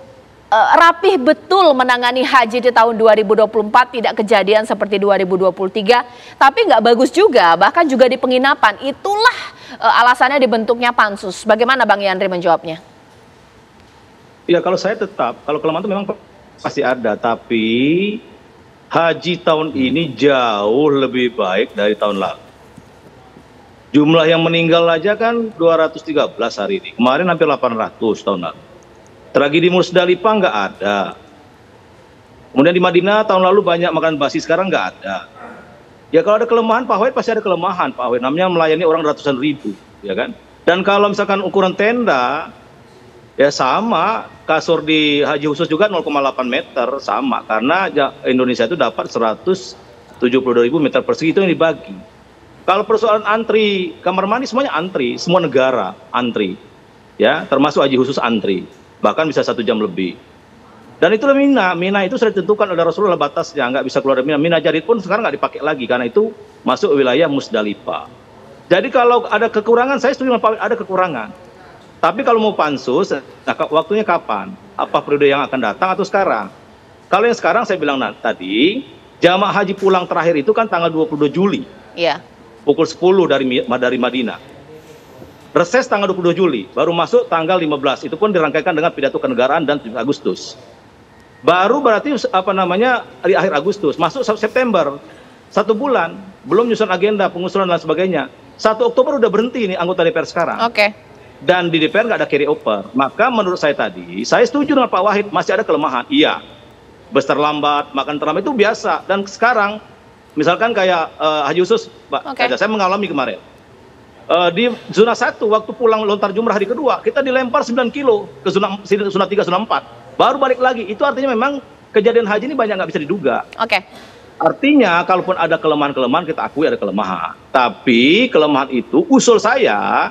rapih betul menangani haji di tahun 2024, tidak kejadian seperti 2023, tapi nggak bagus juga, bahkan juga di penginapan. Itulah alasannya dibentuknya pansus. Bagaimana Bang Yandri menjawabnya? Ya, kalau saya tetap, kalau kelemahan itu memang pasti ada, tapi haji tahun ini jauh lebih baik dari tahun lalu. Jumlah yang meninggal aja kan 213 hari ini, kemarin hampir 800 tahun lalu. Tragedi Musdalifah nggak ada. Kemudian di Madinah tahun lalu banyak makan basi, sekarang nggak ada. Ya kalau ada kelemahan Pak Wahid, pasti ada kelemahan Pak Wahid, namanya melayani orang ratusan ribu, ya kan? Dan kalau misalkan ukuran tenda, ya sama, kasur di haji khusus juga 0,8 meter, sama. Karena Indonesia itu dapat 172.000 meter persegi, itu yang dibagi. Kalau persoalan antri, kamar mandi semuanya antri, semua negara antri. Ya, termasuk haji khusus antri, bahkan bisa 1 jam lebih. Dan itu Mina, Mina itu sudah ditentukan oleh Rasulullah batasnya, nggak bisa keluar dari Mina. Mina Jarit pun sekarang nggak dipakai lagi karena itu masuk wilayah Musdalifah. Jadi kalau ada kekurangan, saya setuju ada kekurangan. Tapi kalau mau pansus, nah, waktunya kapan? Apa periode yang akan datang atau sekarang? Kalau yang sekarang saya bilang tadi, jamaah haji pulang terakhir itu kan tanggal 22 Juli. Iya. Pukul 10 dari Madinah. Reses tanggal 22 Juli, baru masuk tanggal 15. Itu pun dirangkaikan dengan pidato kenegaraan dan 7 Agustus. Baru berarti di akhir Agustus, masuk September, 1 bulan, belum nyusun agenda, pengusulan dan sebagainya. 1 Oktober udah berhenti nih anggota DPR sekarang. Oke. Dan di DPR nggak ada carry over. Maka menurut saya tadi, saya setuju dengan Pak Wahid, masih ada kelemahan. Iya, bus terlambat, makan terlambat itu biasa. Dan sekarang, misalkan kayak haji khusus, Pak, saya mengalami kemarin. Di zona 1, waktu pulang lontar jumrah hari kedua, kita dilempar 9 kilo ke zona 3, zona 4. Baru balik lagi, itu artinya memang kejadian haji ini banyak nggak bisa diduga. Oke. Artinya, kalaupun ada kelemahan-kelemahan, kita akui ada kelemahan. Tapi kelemahan itu, usul saya,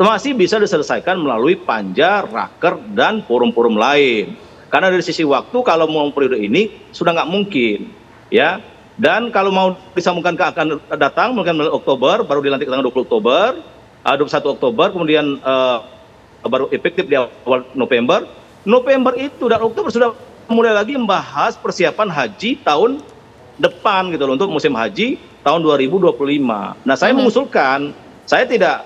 masih bisa diselesaikan melalui panja, raker, dan forum-forum lain. Karena dari sisi waktu, kalau mau periode ini, sudah nggak mungkin. Ya. Dan kalau mau disambungkan ke akan datang, mungkin Oktober, baru dilantik tanggal 20 Oktober, 21 Oktober, kemudian baru efektif di awal November. November itu dan Oktober sudah mulai lagi membahas persiapan haji tahun depan gitu loh, untuk musim haji tahun 2025. Nah, saya mengusulkan, saya tidak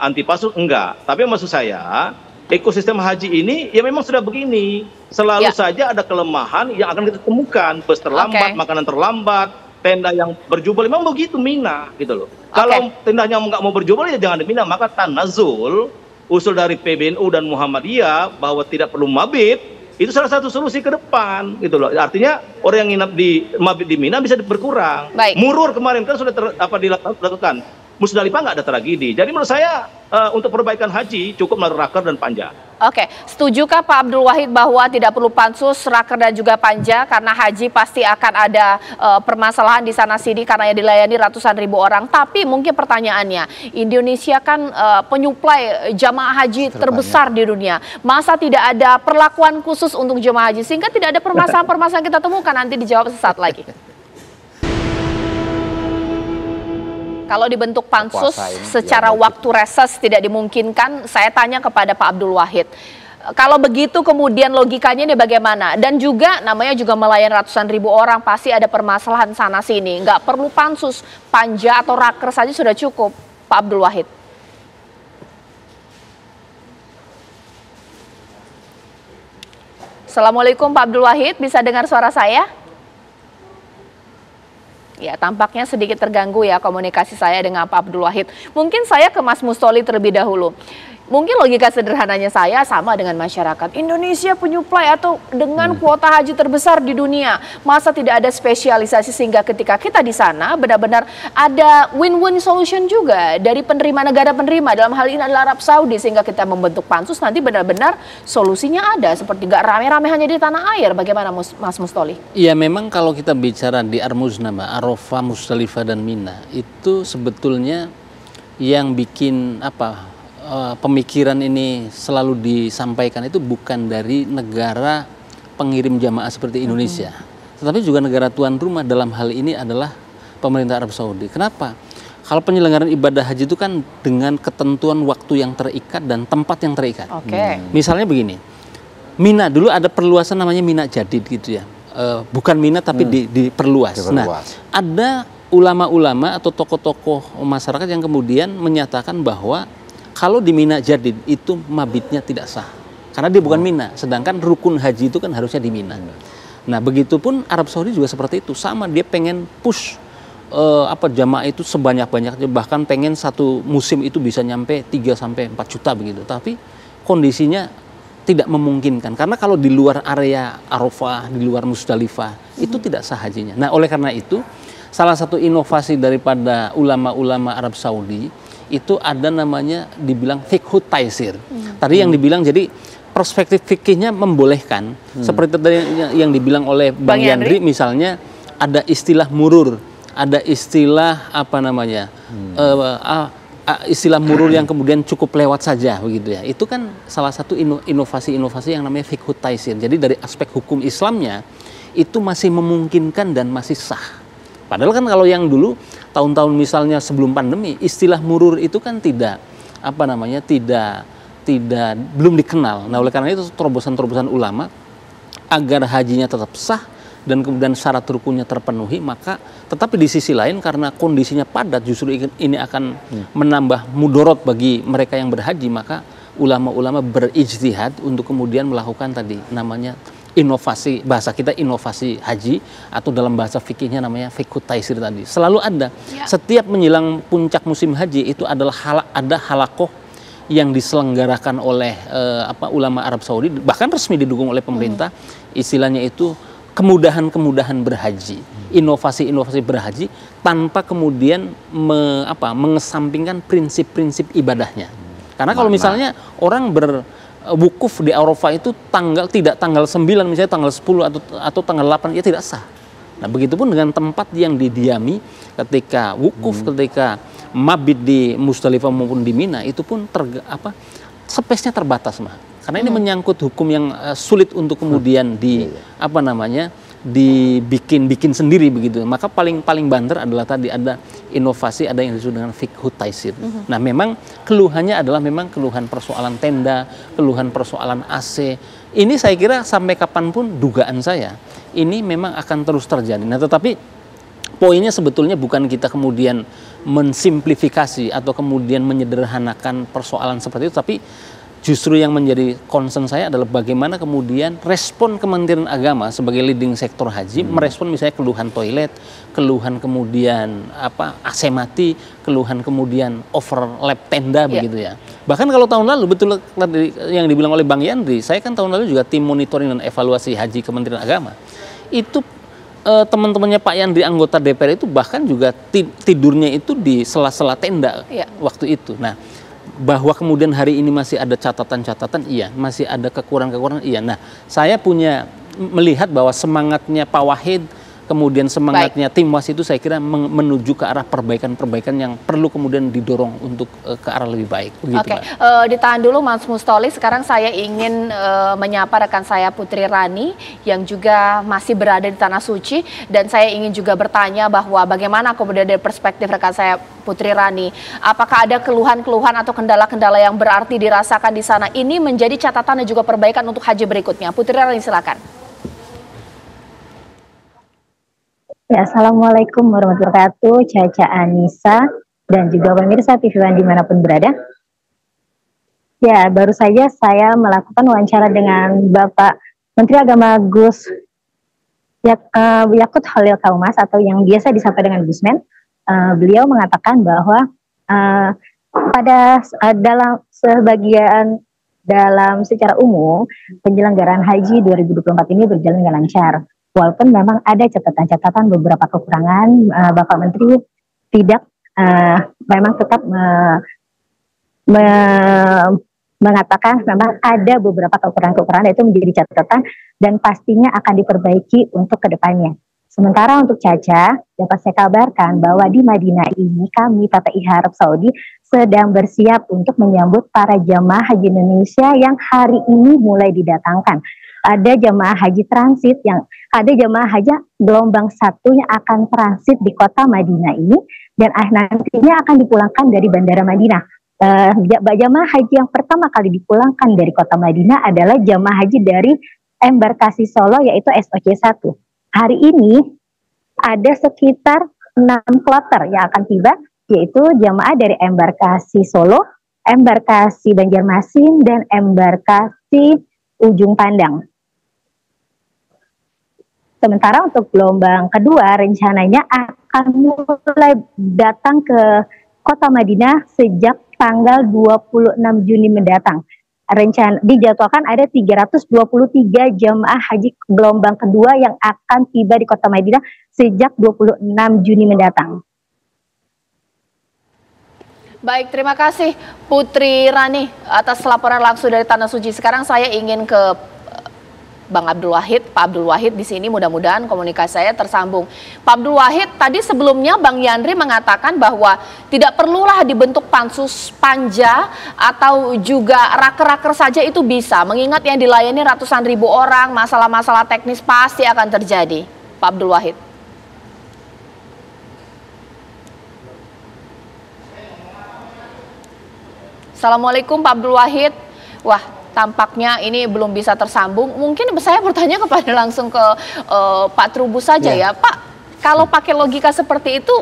anti pasus, enggak, tapi maksud saya ekosistem haji ini ya memang sudah begini, selalu saja ada kelemahan yang akan kita temukan, bus terlambat, makanan terlambat, tenda yang berjubel, memang begitu Mina gitu loh. Kalau tendanya nggak mau berjubel ya jangan di Mina, maka tanazul usul dari PBNU dan Muhammadiyah bahwa tidak perlu mabit. Itu salah satu solusi ke depan gitu loh. Artinya orang yang nginap di mabit di Mina bisa berkurang. Baik. Murur kemarin kan sudah dilakukan. Musdalifah nggak ada tragedi. Jadi menurut saya untuk perbaikan haji cukup melalui raker dan panja. Oke, setujukah Pak Abdul Wahid bahwa tidak perlu pansus, raker dan juga panja karena haji pasti akan ada permasalahan di sana sini karena yang dilayani ratusan ribu orang. Tapi mungkin pertanyaannya, Indonesia kan penyuplai jamaah haji terbesar di dunia. Masa tidak ada perlakuan khusus untuk jamaah haji sehingga tidak ada permasalahan-permasalahan kita temukan? Nanti dijawab sesaat lagi. Kalau dibentuk pansus secara waktu reses tidak dimungkinkan, saya tanya kepada Pak Abdul Wahid. Kalau begitu kemudian logikanya ini bagaimana? Dan juga namanya juga melayan ratusan ribu orang, pasti ada permasalahan sana sini. Nggak perlu pansus, panja atau raker saja sudah cukup, Pak Abdul Wahid. Assalamualaikum Pak Abdul Wahid, bisa dengar suara saya? Ya, tampaknya sedikit terganggu ya komunikasi saya dengan Pak Abdul Wahid. Mungkin saya ke Mas Mustolih terlebih dahulu. Mungkin logika sederhananya saya sama dengan masyarakat. Indonesia penyuplai atau dengan kuota haji terbesar di dunia. Masa tidak ada spesialisasi sehingga ketika kita di sana benar-benar ada win-win solution juga dari penerima negara penerima. Dalam hal ini adalah Arab Saudi, sehingga kita membentuk pansus nanti benar-benar solusinya ada. Seperti gak rame-rame hanya di tanah air. Bagaimana Mas Mustolih? Ya memang kalau kita bicara di Ar-Muznah, Arafah, Musdalifah dan Mina, itu sebetulnya yang bikin pemikiran ini selalu disampaikan itu bukan dari negara pengirim jamaah seperti Indonesia, tetapi juga negara tuan rumah dalam hal ini adalah pemerintah Arab Saudi. Kenapa? Kalau penyelenggaraan ibadah haji itu kan dengan ketentuan waktu yang terikat dan tempat yang terikat. Misalnya begini, Mina dulu ada perluasan namanya Mina Jadid gitu ya. Bukan Mina tapi diperluas. Nah, ada ulama-ulama atau tokoh-tokoh masyarakat yang kemudian menyatakan bahwa kalau di Mina Jadid itu mabitnya tidak sah karena dia bukan Mina, sedangkan rukun haji itu kan harusnya di Mina. Nah, begitupun Arab Saudi juga seperti itu, sama dia pengen push jamaah itu sebanyak-banyaknya, bahkan pengen satu musim itu bisa nyampe 3 sampai 4 juta begitu. Tapi kondisinya tidak memungkinkan, karena kalau di luar area Arafah, di luar Musdalifah itu tidak sah hajinya. Nah, oleh karena itu salah satu inovasi daripada ulama-ulama Arab Saudi itu ada namanya dibilang fikhu taisir. Tadi yang dibilang, jadi perspektif fikihnya membolehkan, seperti tadi yang dibilang oleh Bang Yandri, misalnya ada istilah murur, ada istilah istilah murur yang kemudian cukup lewat saja begitu ya. Itu kan salah satu inovasi-inovasi yang namanya fikhu taisir. Jadi dari aspek hukum Islamnya itu masih memungkinkan dan masih sah. Padahal kan kalau yang dulu tahun-tahun misalnya sebelum pandemi, istilah murur itu kan tidak belum dikenal. Nah, oleh karena itu terobosan-terobosan ulama agar hajinya tetap sah dan kemudian syarat rukunnya terpenuhi, maka tetapi di sisi lain karena kondisinya padat justru ini akan menambah mudorot bagi mereka yang berhaji, maka ulama-ulama berijtihad untuk kemudian melakukan tadi namanya inovasi, bahasa kita inovasi haji, atau dalam bahasa fikihnya namanya fikhu taisir tadi. Selalu ada, setiap menjelang puncak musim haji itu adalah ada halakoh yang diselenggarakan oleh ulama Arab Saudi, bahkan resmi didukung oleh pemerintah, istilahnya itu kemudahan-kemudahan berhaji, inovasi-inovasi berhaji tanpa kemudian mengesampingkan prinsip-prinsip ibadahnya. Karena kalau misalnya orang berwukuf di Arafah itu tidak tanggal 9 misalnya, tanggal 10 atau tanggal 8, ya tidak sah. Nah, begitupun dengan tempat yang didiami ketika wukuf, ketika mabit di Musdalifah maupun di Mina, itu pun space-nya terbatas, Mah. Karena ini menyangkut hukum yang sulit untuk kemudian dibikin sendiri begitu. Maka paling banter adalah tadi ada inovasi, ada yang disebut dengan fikhu taisir. Nah, memang keluhannya adalah memang keluhan persoalan tenda, keluhan persoalan AC. Ini saya kira sampai kapanpun dugaan saya, ini memang akan terus terjadi. Nah, tetapi poinnya sebetulnya bukan kita kemudian mensimplifikasi atau kemudian menyederhanakan persoalan seperti itu, tapi justru yang menjadi concern saya adalah bagaimana kemudian respon Kementerian Agama sebagai leading sektor haji merespon misalnya keluhan toilet, keluhan kemudian apa AC mati, keluhan kemudian overlap tenda begitu ya. Bahkan kalau tahun lalu betul yang dibilang oleh Bang Yandri, saya kan tahun lalu juga tim monitoring dan evaluasi haji Kementerian Agama. Itu teman-temannya Pak Yandri anggota DPR itu bahkan juga tidurnya itu di sela-sela tenda waktu itu. Nah, bahwa kemudian hari ini masih ada catatan-catatan, iya, masih ada kekurangan-kekurangan, iya. Nah, saya punya melihat bahwa semangatnya Pak Wahid, kemudian semangatnya tim was itu saya kira menuju ke arah perbaikan-perbaikan yang perlu kemudian didorong untuk ke arah lebih baik. Oke, ditahan dulu Mas Mustolih. Sekarang saya ingin menyapa rekan saya Putri Rani yang juga masih berada di Tanah Suci, dan saya ingin juga bertanya bahwa bagaimana kemudian dari perspektif rekan saya Putri Rani, apakah ada keluhan-keluhan atau kendala-kendala yang berarti dirasakan di sana? Ini menjadi catatan dan juga perbaikan untuk haji berikutnya. Putri Rani, silakan. Ya, assalamualaikum warahmatullahi wabarakatuh, Caca Anisa dan juga pemirsa TV One dimanapun berada. Ya, baru saja saya melakukan wawancara dengan Bapak Menteri Agama Gus Yaqut Cholil Qoumas atau yang biasa disapa dengan Gusmen. Beliau mengatakan bahwa dalam sebagian secara umum penyelenggaraan Haji 2024 ini berjalan dengan lancar. Walaupun memang ada catatan-catatan beberapa kekurangan, Bapak Menteri tidak memang tetap mengatakan memang ada beberapa kekurangan-kekurangan, itu menjadi catatan dan pastinya akan diperbaiki untuk kedepannya. Sementara untuk Caca, dapat saya kabarkan bahwa di Madinah ini kami PPIH Arab Saudi sedang bersiap untuk menyambut para jamaah haji Indonesia yang hari ini mulai didatangkan. Ada jemaah haji transit yang ada jemaah haji gelombang satunya akan transit di kota Madinah ini dan nantinya akan dipulangkan dari bandara Madinah. Jemaah haji yang pertama kali dipulangkan dari kota Madinah adalah jemaah haji dari Embarkasi Solo yaitu SOC 1. Hari ini ada sekitar 6 kloter yang akan tiba yaitu jemaah dari Embarkasi Solo, Embarkasi Banjarmasin dan Embarkasi Ujung Pandang. Sementara untuk gelombang kedua rencananya akan mulai datang ke kota Madinah sejak tanggal 26 Juni mendatang. Rencana dijadwalkan ada 323 jemaah haji gelombang kedua yang akan tiba di kota Madinah sejak 26 Juni mendatang. Baik, terima kasih Putri Rani atas laporan langsung dari Tanah Suci. Sekarang saya ingin ke Bang Abdul Wahid, Pak Abdul Wahid di sini, mudah-mudahan komunikasi saya tersambung. Pak Abdul Wahid, tadi sebelumnya Bang Yandri mengatakan bahwa tidak perlulah dibentuk pansus panja atau juga raker-raker saja itu bisa, mengingat yang dilayani ratusan ribu orang, masalah-masalah teknis pasti akan terjadi. Pak Abdul Wahid. Assalamualaikum Pak Abdul Wahid. Wah, tampaknya ini belum bisa tersambung. Mungkin saya bertanya kepada langsung ke Pak Trubus saja ya. Pak, kalau pakai logika seperti itu,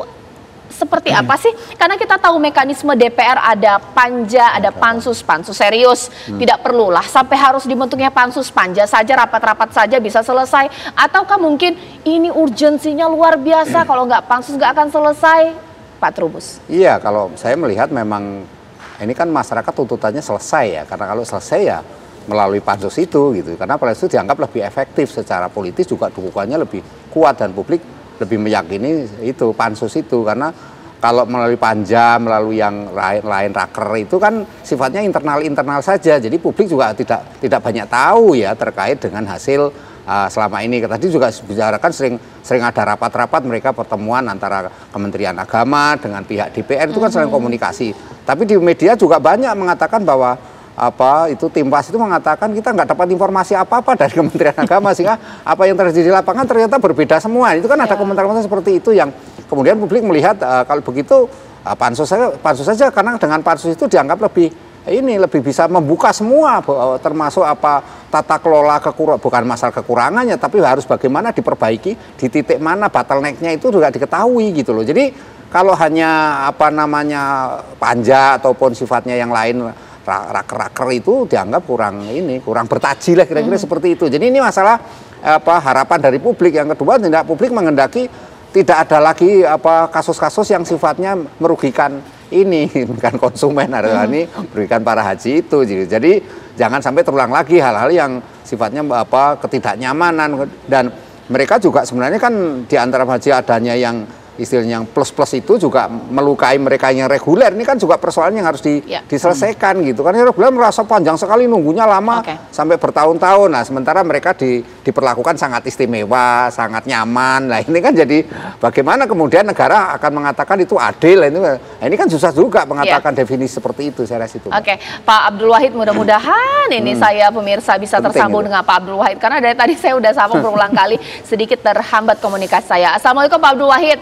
seperti apa sih? Karena kita tahu mekanisme DPR ada panja, ada pansus, pansus serius. Tidak perlulah sampai harus dibentuknya pansus panja saja, rapat-rapat saja bisa selesai. Ataukah mungkin ini urgensinya luar biasa, kalau nggak pansus nggak akan selesai? Pak Trubus. Iya, kalau saya melihat memang ini kan masyarakat tuntutannya selesai ya, karena kalau selesai ya melalui pansus itu gitu, karena pansus dianggap lebih efektif secara politis juga, dukungannya lebih kuat dan publik lebih meyakini itu pansus itu, karena kalau melalui panja, melalui yang lain-lain raker itu kan sifatnya internal-internal saja, jadi publik juga tidak banyak tahu ya terkait dengan hasil selama ini. Tadi juga bicarakan sering ada rapat-rapat mereka, pertemuan antara Kementerian Agama dengan pihak DPR itu kan sering komunikasi. Tapi di media juga banyak mengatakan bahwa apa itu tim PAS itu mengatakan kita nggak dapat informasi apa-apa dari Kementerian Agama sehingga apa yang terjadi di lapangan ternyata berbeda semua. Itu kan ada komentar-komentar seperti itu yang Kemudian publik melihat kalau begitu pansus saja karena dengan pansus itu dianggap lebih ini lebih bisa membuka semua, termasuk apa tata kelola bukan masalah kekurangannya, tapi harus bagaimana diperbaiki, di titik mana bottleneck-nya itu juga diketahui gitu loh. Jadi kalau hanya apa namanya panja ataupun sifatnya yang lain raker-raker itu dianggap kurang ini, kurang bertaji lah kira-kira seperti itu. Jadi ini masalah apa harapan dari publik. Yang kedua, tidak publik menghendaki tidak ada lagi apa kasus-kasus yang sifatnya merugikan ini bukan konsumen adalah ini berikan para haji itu. Jadi jangan sampai terulang lagi hal-hal yang sifatnya apa ketidaknyamanan. Dan mereka juga sebenarnya kan di antara haji adanya yang istilahnya yang plus-plus itu juga melukai mereka yang reguler. Ini kan juga persoalan yang harus diselesaikan gitu. Karena reguler merasa panjang sekali nunggunya lama sampai bertahun-tahun. Nah sementara mereka diperlakukan sangat istimewa, sangat nyaman. Nah ini kan jadi bagaimana kemudian negara akan mengatakan itu adil. Nah, ini kan susah juga mengatakan definisi seperti itu, saya rasa itu. Oke, Pak Abdul Wahid, mudah-mudahan ini saya pemirsa bisa tersambung itu dengan Pak Abdul Wahid. Karena dari tadi saya udah sambung berulang kali, sedikit terhambat komunikasi saya. Assalamualaikum Pak Abdul Wahid.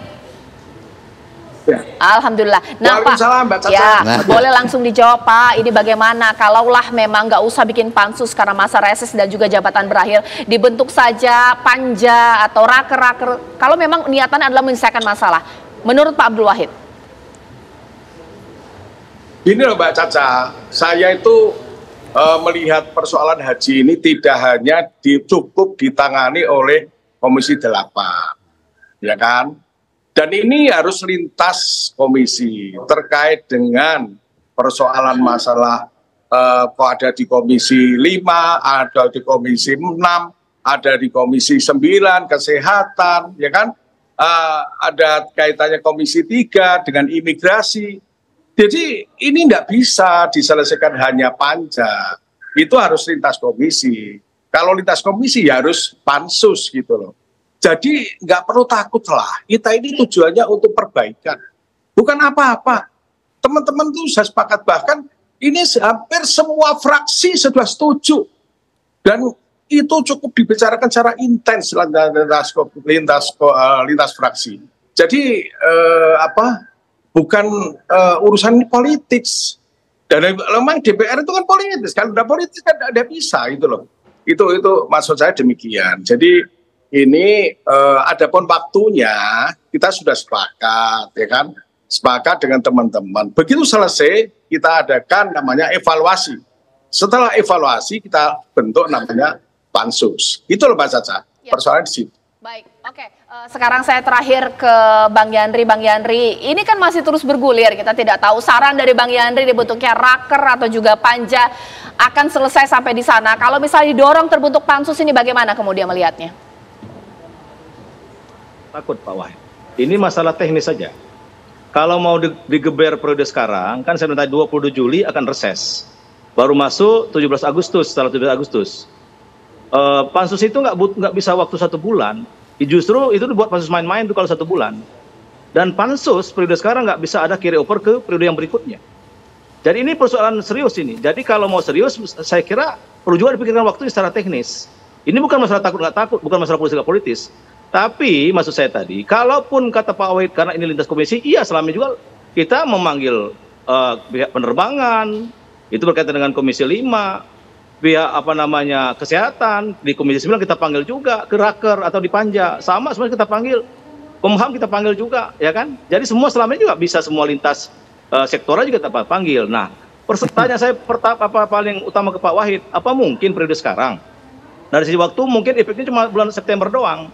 Ya. Alhamdulillah. Nah, Waalaikumsalam, Pak, ya, boleh langsung dijawab Pak. Ini bagaimana kalaulah memang nggak usah bikin pansus karena masa reses dan juga jabatan berakhir, dibentuk saja panja atau raker-raker kalau memang niatannya adalah menyelesaikan masalah. Menurut Pak Abdul Wahid, ini loh Mbak Caca, saya itu melihat persoalan haji ini tidak hanya cukup ditangani oleh Komisi 8, ya kan? Dan ini harus lintas komisi terkait dengan persoalan masalah ada di Komisi 5, ada di Komisi 6, ada di Komisi 9, kesehatan, ya kan? Ada kaitannya Komisi 3 dengan imigrasi. Jadi ini tidak bisa diselesaikan hanya panja. Itu harus lintas komisi. Kalau lintas komisi ya harus pansus gitu loh. Jadi nggak perlu takut lah, kita ini tujuannya untuk perbaikan. Bukan apa-apa. Teman-teman tuh saya sepakat, bahkan ini hampir semua fraksi sudah setuju. Dan itu cukup dibicarakan secara intens lintas fraksi. Jadi bukan urusan politik. Dan memang DPR itu kan politis. Kalau udah politis kan ada bisa gitu loh. Itu maksud saya demikian. Jadi ini adapun waktunya kita sudah sepakat, ya kan? Sepakat dengan teman-teman. Begitu selesai kita adakan namanya evaluasi. Setelah evaluasi kita bentuk namanya pansus. Itu loh Mbak Caca, persoalan di situ. Baik, oke. Sekarang saya terakhir ke Bang Yandri. Bang Yandri, ini kan masih terus bergulir. Kita tidak tahu saran dari Bang Yandri dibentuknya raker atau juga panja akan selesai sampai di sana. Kalau misalnya didorong terbentuk pansus ini bagaimana kemudian melihatnya? Takut Pak Wahid. Ini masalah teknis saja. Kalau mau digeber periode sekarang, kan saya minta 22 Juli akan reses. Baru masuk 17 Agustus, setelah 17 Agustus. Pansus itu nggak bisa waktu 1 bulan. Justru itu dibuat pansus main-main itu kalau 1 bulan. Dan pansus periode sekarang nggak bisa ada carry over ke periode yang berikutnya. Jadi ini persoalan serius ini. Jadi kalau mau serius, saya kira perlu juga dipikirkan waktunya secara teknis. Ini bukan masalah takut nggak takut, bukan masalah politis nggak politis. Tapi maksud saya tadi, kalaupun kata Pak Wahid karena ini lintas komisi, iya selama juga kita memanggil pihak penerbangan, itu berkaitan dengan Komisi 5, pihak kesehatan, di Komisi 9 kita panggil juga, ke raker atau di panja, sama semuanya kita panggil, Komham kita panggil juga, ya kan? Jadi semua selama ini juga bisa semua lintas sektoral juga kita panggil. Nah, pertanyaan saya paling utama ke Pak Wahid, apa mungkin periode sekarang? Dari sisi waktu mungkin efeknya cuma bulan September doang.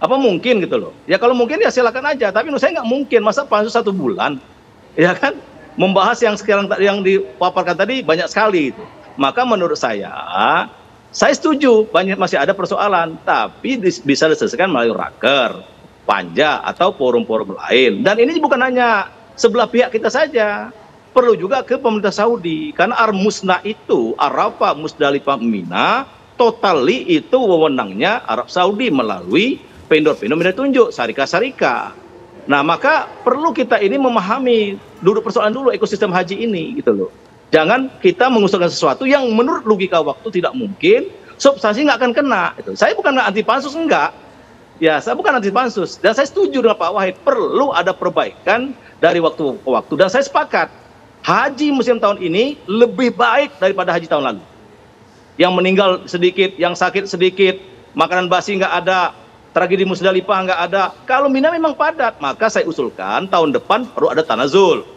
Apa mungkin gitu loh? Ya kalau mungkin ya silakan aja. Tapi menurut saya nggak mungkin. Masa pansus 1 bulan, ya kan? Membahas yang sekarang yang dipaparkan tadi banyak sekali. Gitu. Maka menurut saya setuju banyak masih ada persoalan. Tapi bisa diselesaikan melalui raker, panja atau forum-forum lain. Dan ini bukan hanya sebelah pihak kita saja. Perlu juga ke pemerintah Saudi. Karena Ar-Musna itu, Arafah, Musdalifah, Mina, totally itu wewenangnya Arab Saudi melalui vendor-vendor tunjuk, syarikah-syarikah. Nah, maka perlu kita ini memahami duduk persoalan dulu ekosistem haji ini gitu loh. Jangan kita mengusulkan sesuatu yang menurut logika waktu tidak mungkin, substansi nggak akan kena. Gitu. Saya bukan nggak anti pansus, enggak. Ya, saya bukan anti pansus. Dan saya setuju dengan Pak Wahid, perlu ada perbaikan dari waktu ke waktu. Dan saya sepakat, haji musim tahun ini lebih baik daripada haji tahun lalu. Yang meninggal sedikit, yang sakit sedikit, makanan basi nggak ada, tragedi Musdalifah nggak ada. Kalau Mina memang padat, maka saya usulkan tahun depan perlu ada tanazul.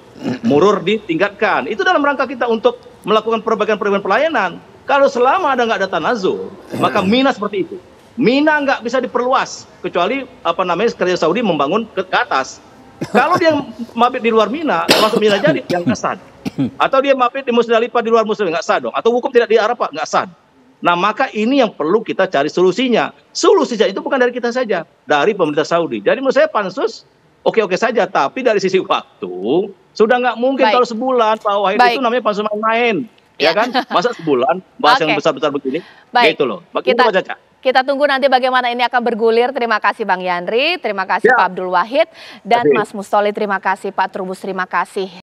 Murur ditingkatkan. Itu dalam rangka kita untuk melakukan perbaikan-perbaikan pelayanan. Kalau selama ada nggak ada tanazul, maka Mina seperti itu. Mina nggak bisa diperluas kecuali kerja Saudi membangun ke atas. Kalau dia mabit di luar Mina, masuk Mina jadi yang nggak sah. Atau dia mabit di Musdalifah di luar Musdalifah nggak sah dong. Atau hukum tidak di Arafah nggak sah. Nah maka ini yang perlu kita cari solusinya. Solusinya itu bukan dari kita saja, dari pemerintah Saudi. Jadi menurut saya pansus oke-oke saja, tapi dari sisi waktu sudah nggak mungkin. Baik. Kalau sebulan Pak Wahid itu namanya pansus main-main, ya kan? Masa sebulan bahas yang besar-besar begini, gitu loh. Kita tunggu nanti bagaimana ini akan bergulir. Terima kasih Bang Yandri, terima kasih Pak Abdul Wahid, dan Mas Mustolih, terima kasih Pak Trubus, terima kasih.